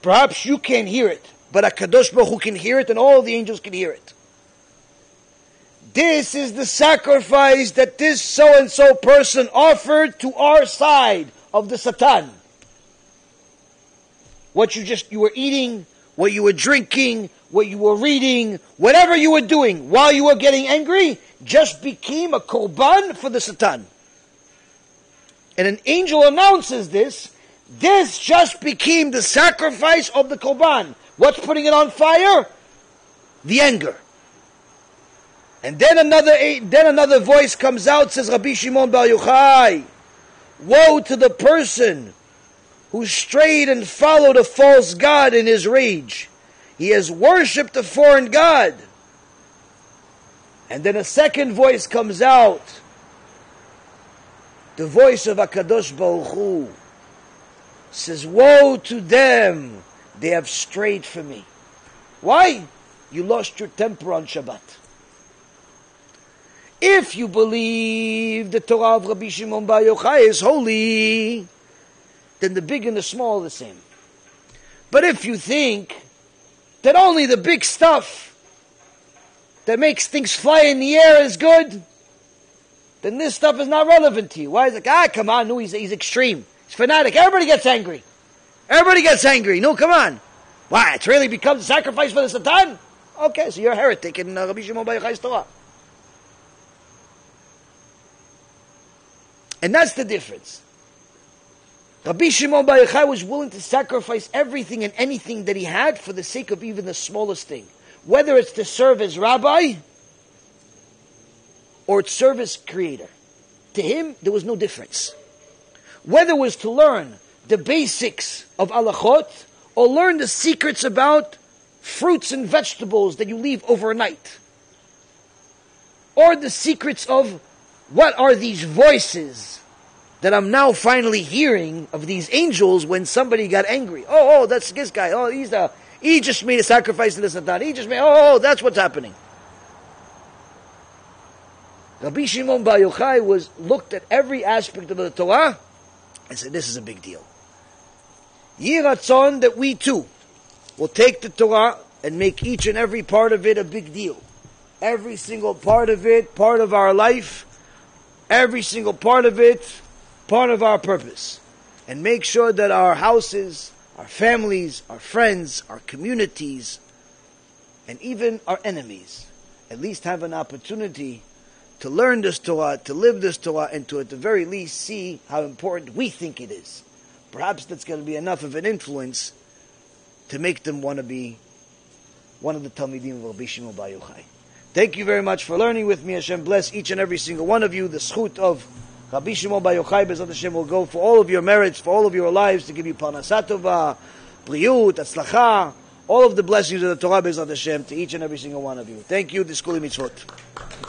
perhaps you can't hear it, but HaKadosh Baruch Hu can hear it and all the angels can hear it. This is the sacrifice that this so-and-so person offered to our side of the Satan. What you were eating, what you were drinking, what you were reading, whatever you were doing while you were getting angry, just became a Korban for the Satan. And an angel announces this, this just became the sacrifice of the Korban. What's putting it on fire? The anger. And then another voice comes out, says Rabbi Shimon Bar Yochai, woe to the person who strayed and followed a false god in his rage. He has worshipped a foreign god. And then a second voice comes out, the voice of HaKadosh Baruch Hu, says, woe to them, they have strayed from me. Why? You lost your temper on Shabbat. If you believe the Torah of Rabbi Shimon Bar Yochai is holy, then the big and the small are the same. But if you think that only the big stuff that makes things fly in the air is good, then this stuff is not relevant to you. Why? It's like, come on, no, he's extreme. It's fanatic. Everybody gets angry. Everybody gets angry. No, come on. Why? It's really become sacrifice for the Satan? Okay, so you're a heretic in Rabbi Shimon Bar Yochai's Torah. And that's the difference. Rabbi Shimon Bar Yochai was willing to sacrifice everything and anything that he had for the sake of even the smallest thing. Whether it's to serve as rabbi or to serve as creator. To him, there was no difference. Whether it was to learn the basics of halachot or learn the secrets about fruits and vegetables that you leave overnight, or the secrets of what are these voices that I'm now finally hearing of these angels when somebody got angry. Oh, that's this guy. Oh, he just made a sacrifice to the Satan. He just made, that's what's happening. Rabbi Shimon Bar Yochai looked at every aspect of the Torah and said, this is a big deal. Yiratzon that we too will take the Torah and make each and every part of it a big deal. Every single part of it, part of our life, every single part of it, part of our purpose. And make sure that our houses, our families, our friends, our communities, and even our enemies at least have an opportunity to learn this Torah, to live this Torah, and to at the very least see how important we think it is. Perhaps that's going to be enough of an influence to make them want to be one of the Talmidim of Rabbi Shimon Bar Yochai. Thank you very much for learning with me. Hashem bless each and every single one of you. The schut of Rabbi Shimon Bar Yochai B'ezrat Hashem will go for all of your merits, for all of your lives, to give you parnasah tovah, briyut, atzlacha, all of the blessings of the Torah B'ezrat Hashem to each and every single one of you. Thank you. D'skuli mitzvot.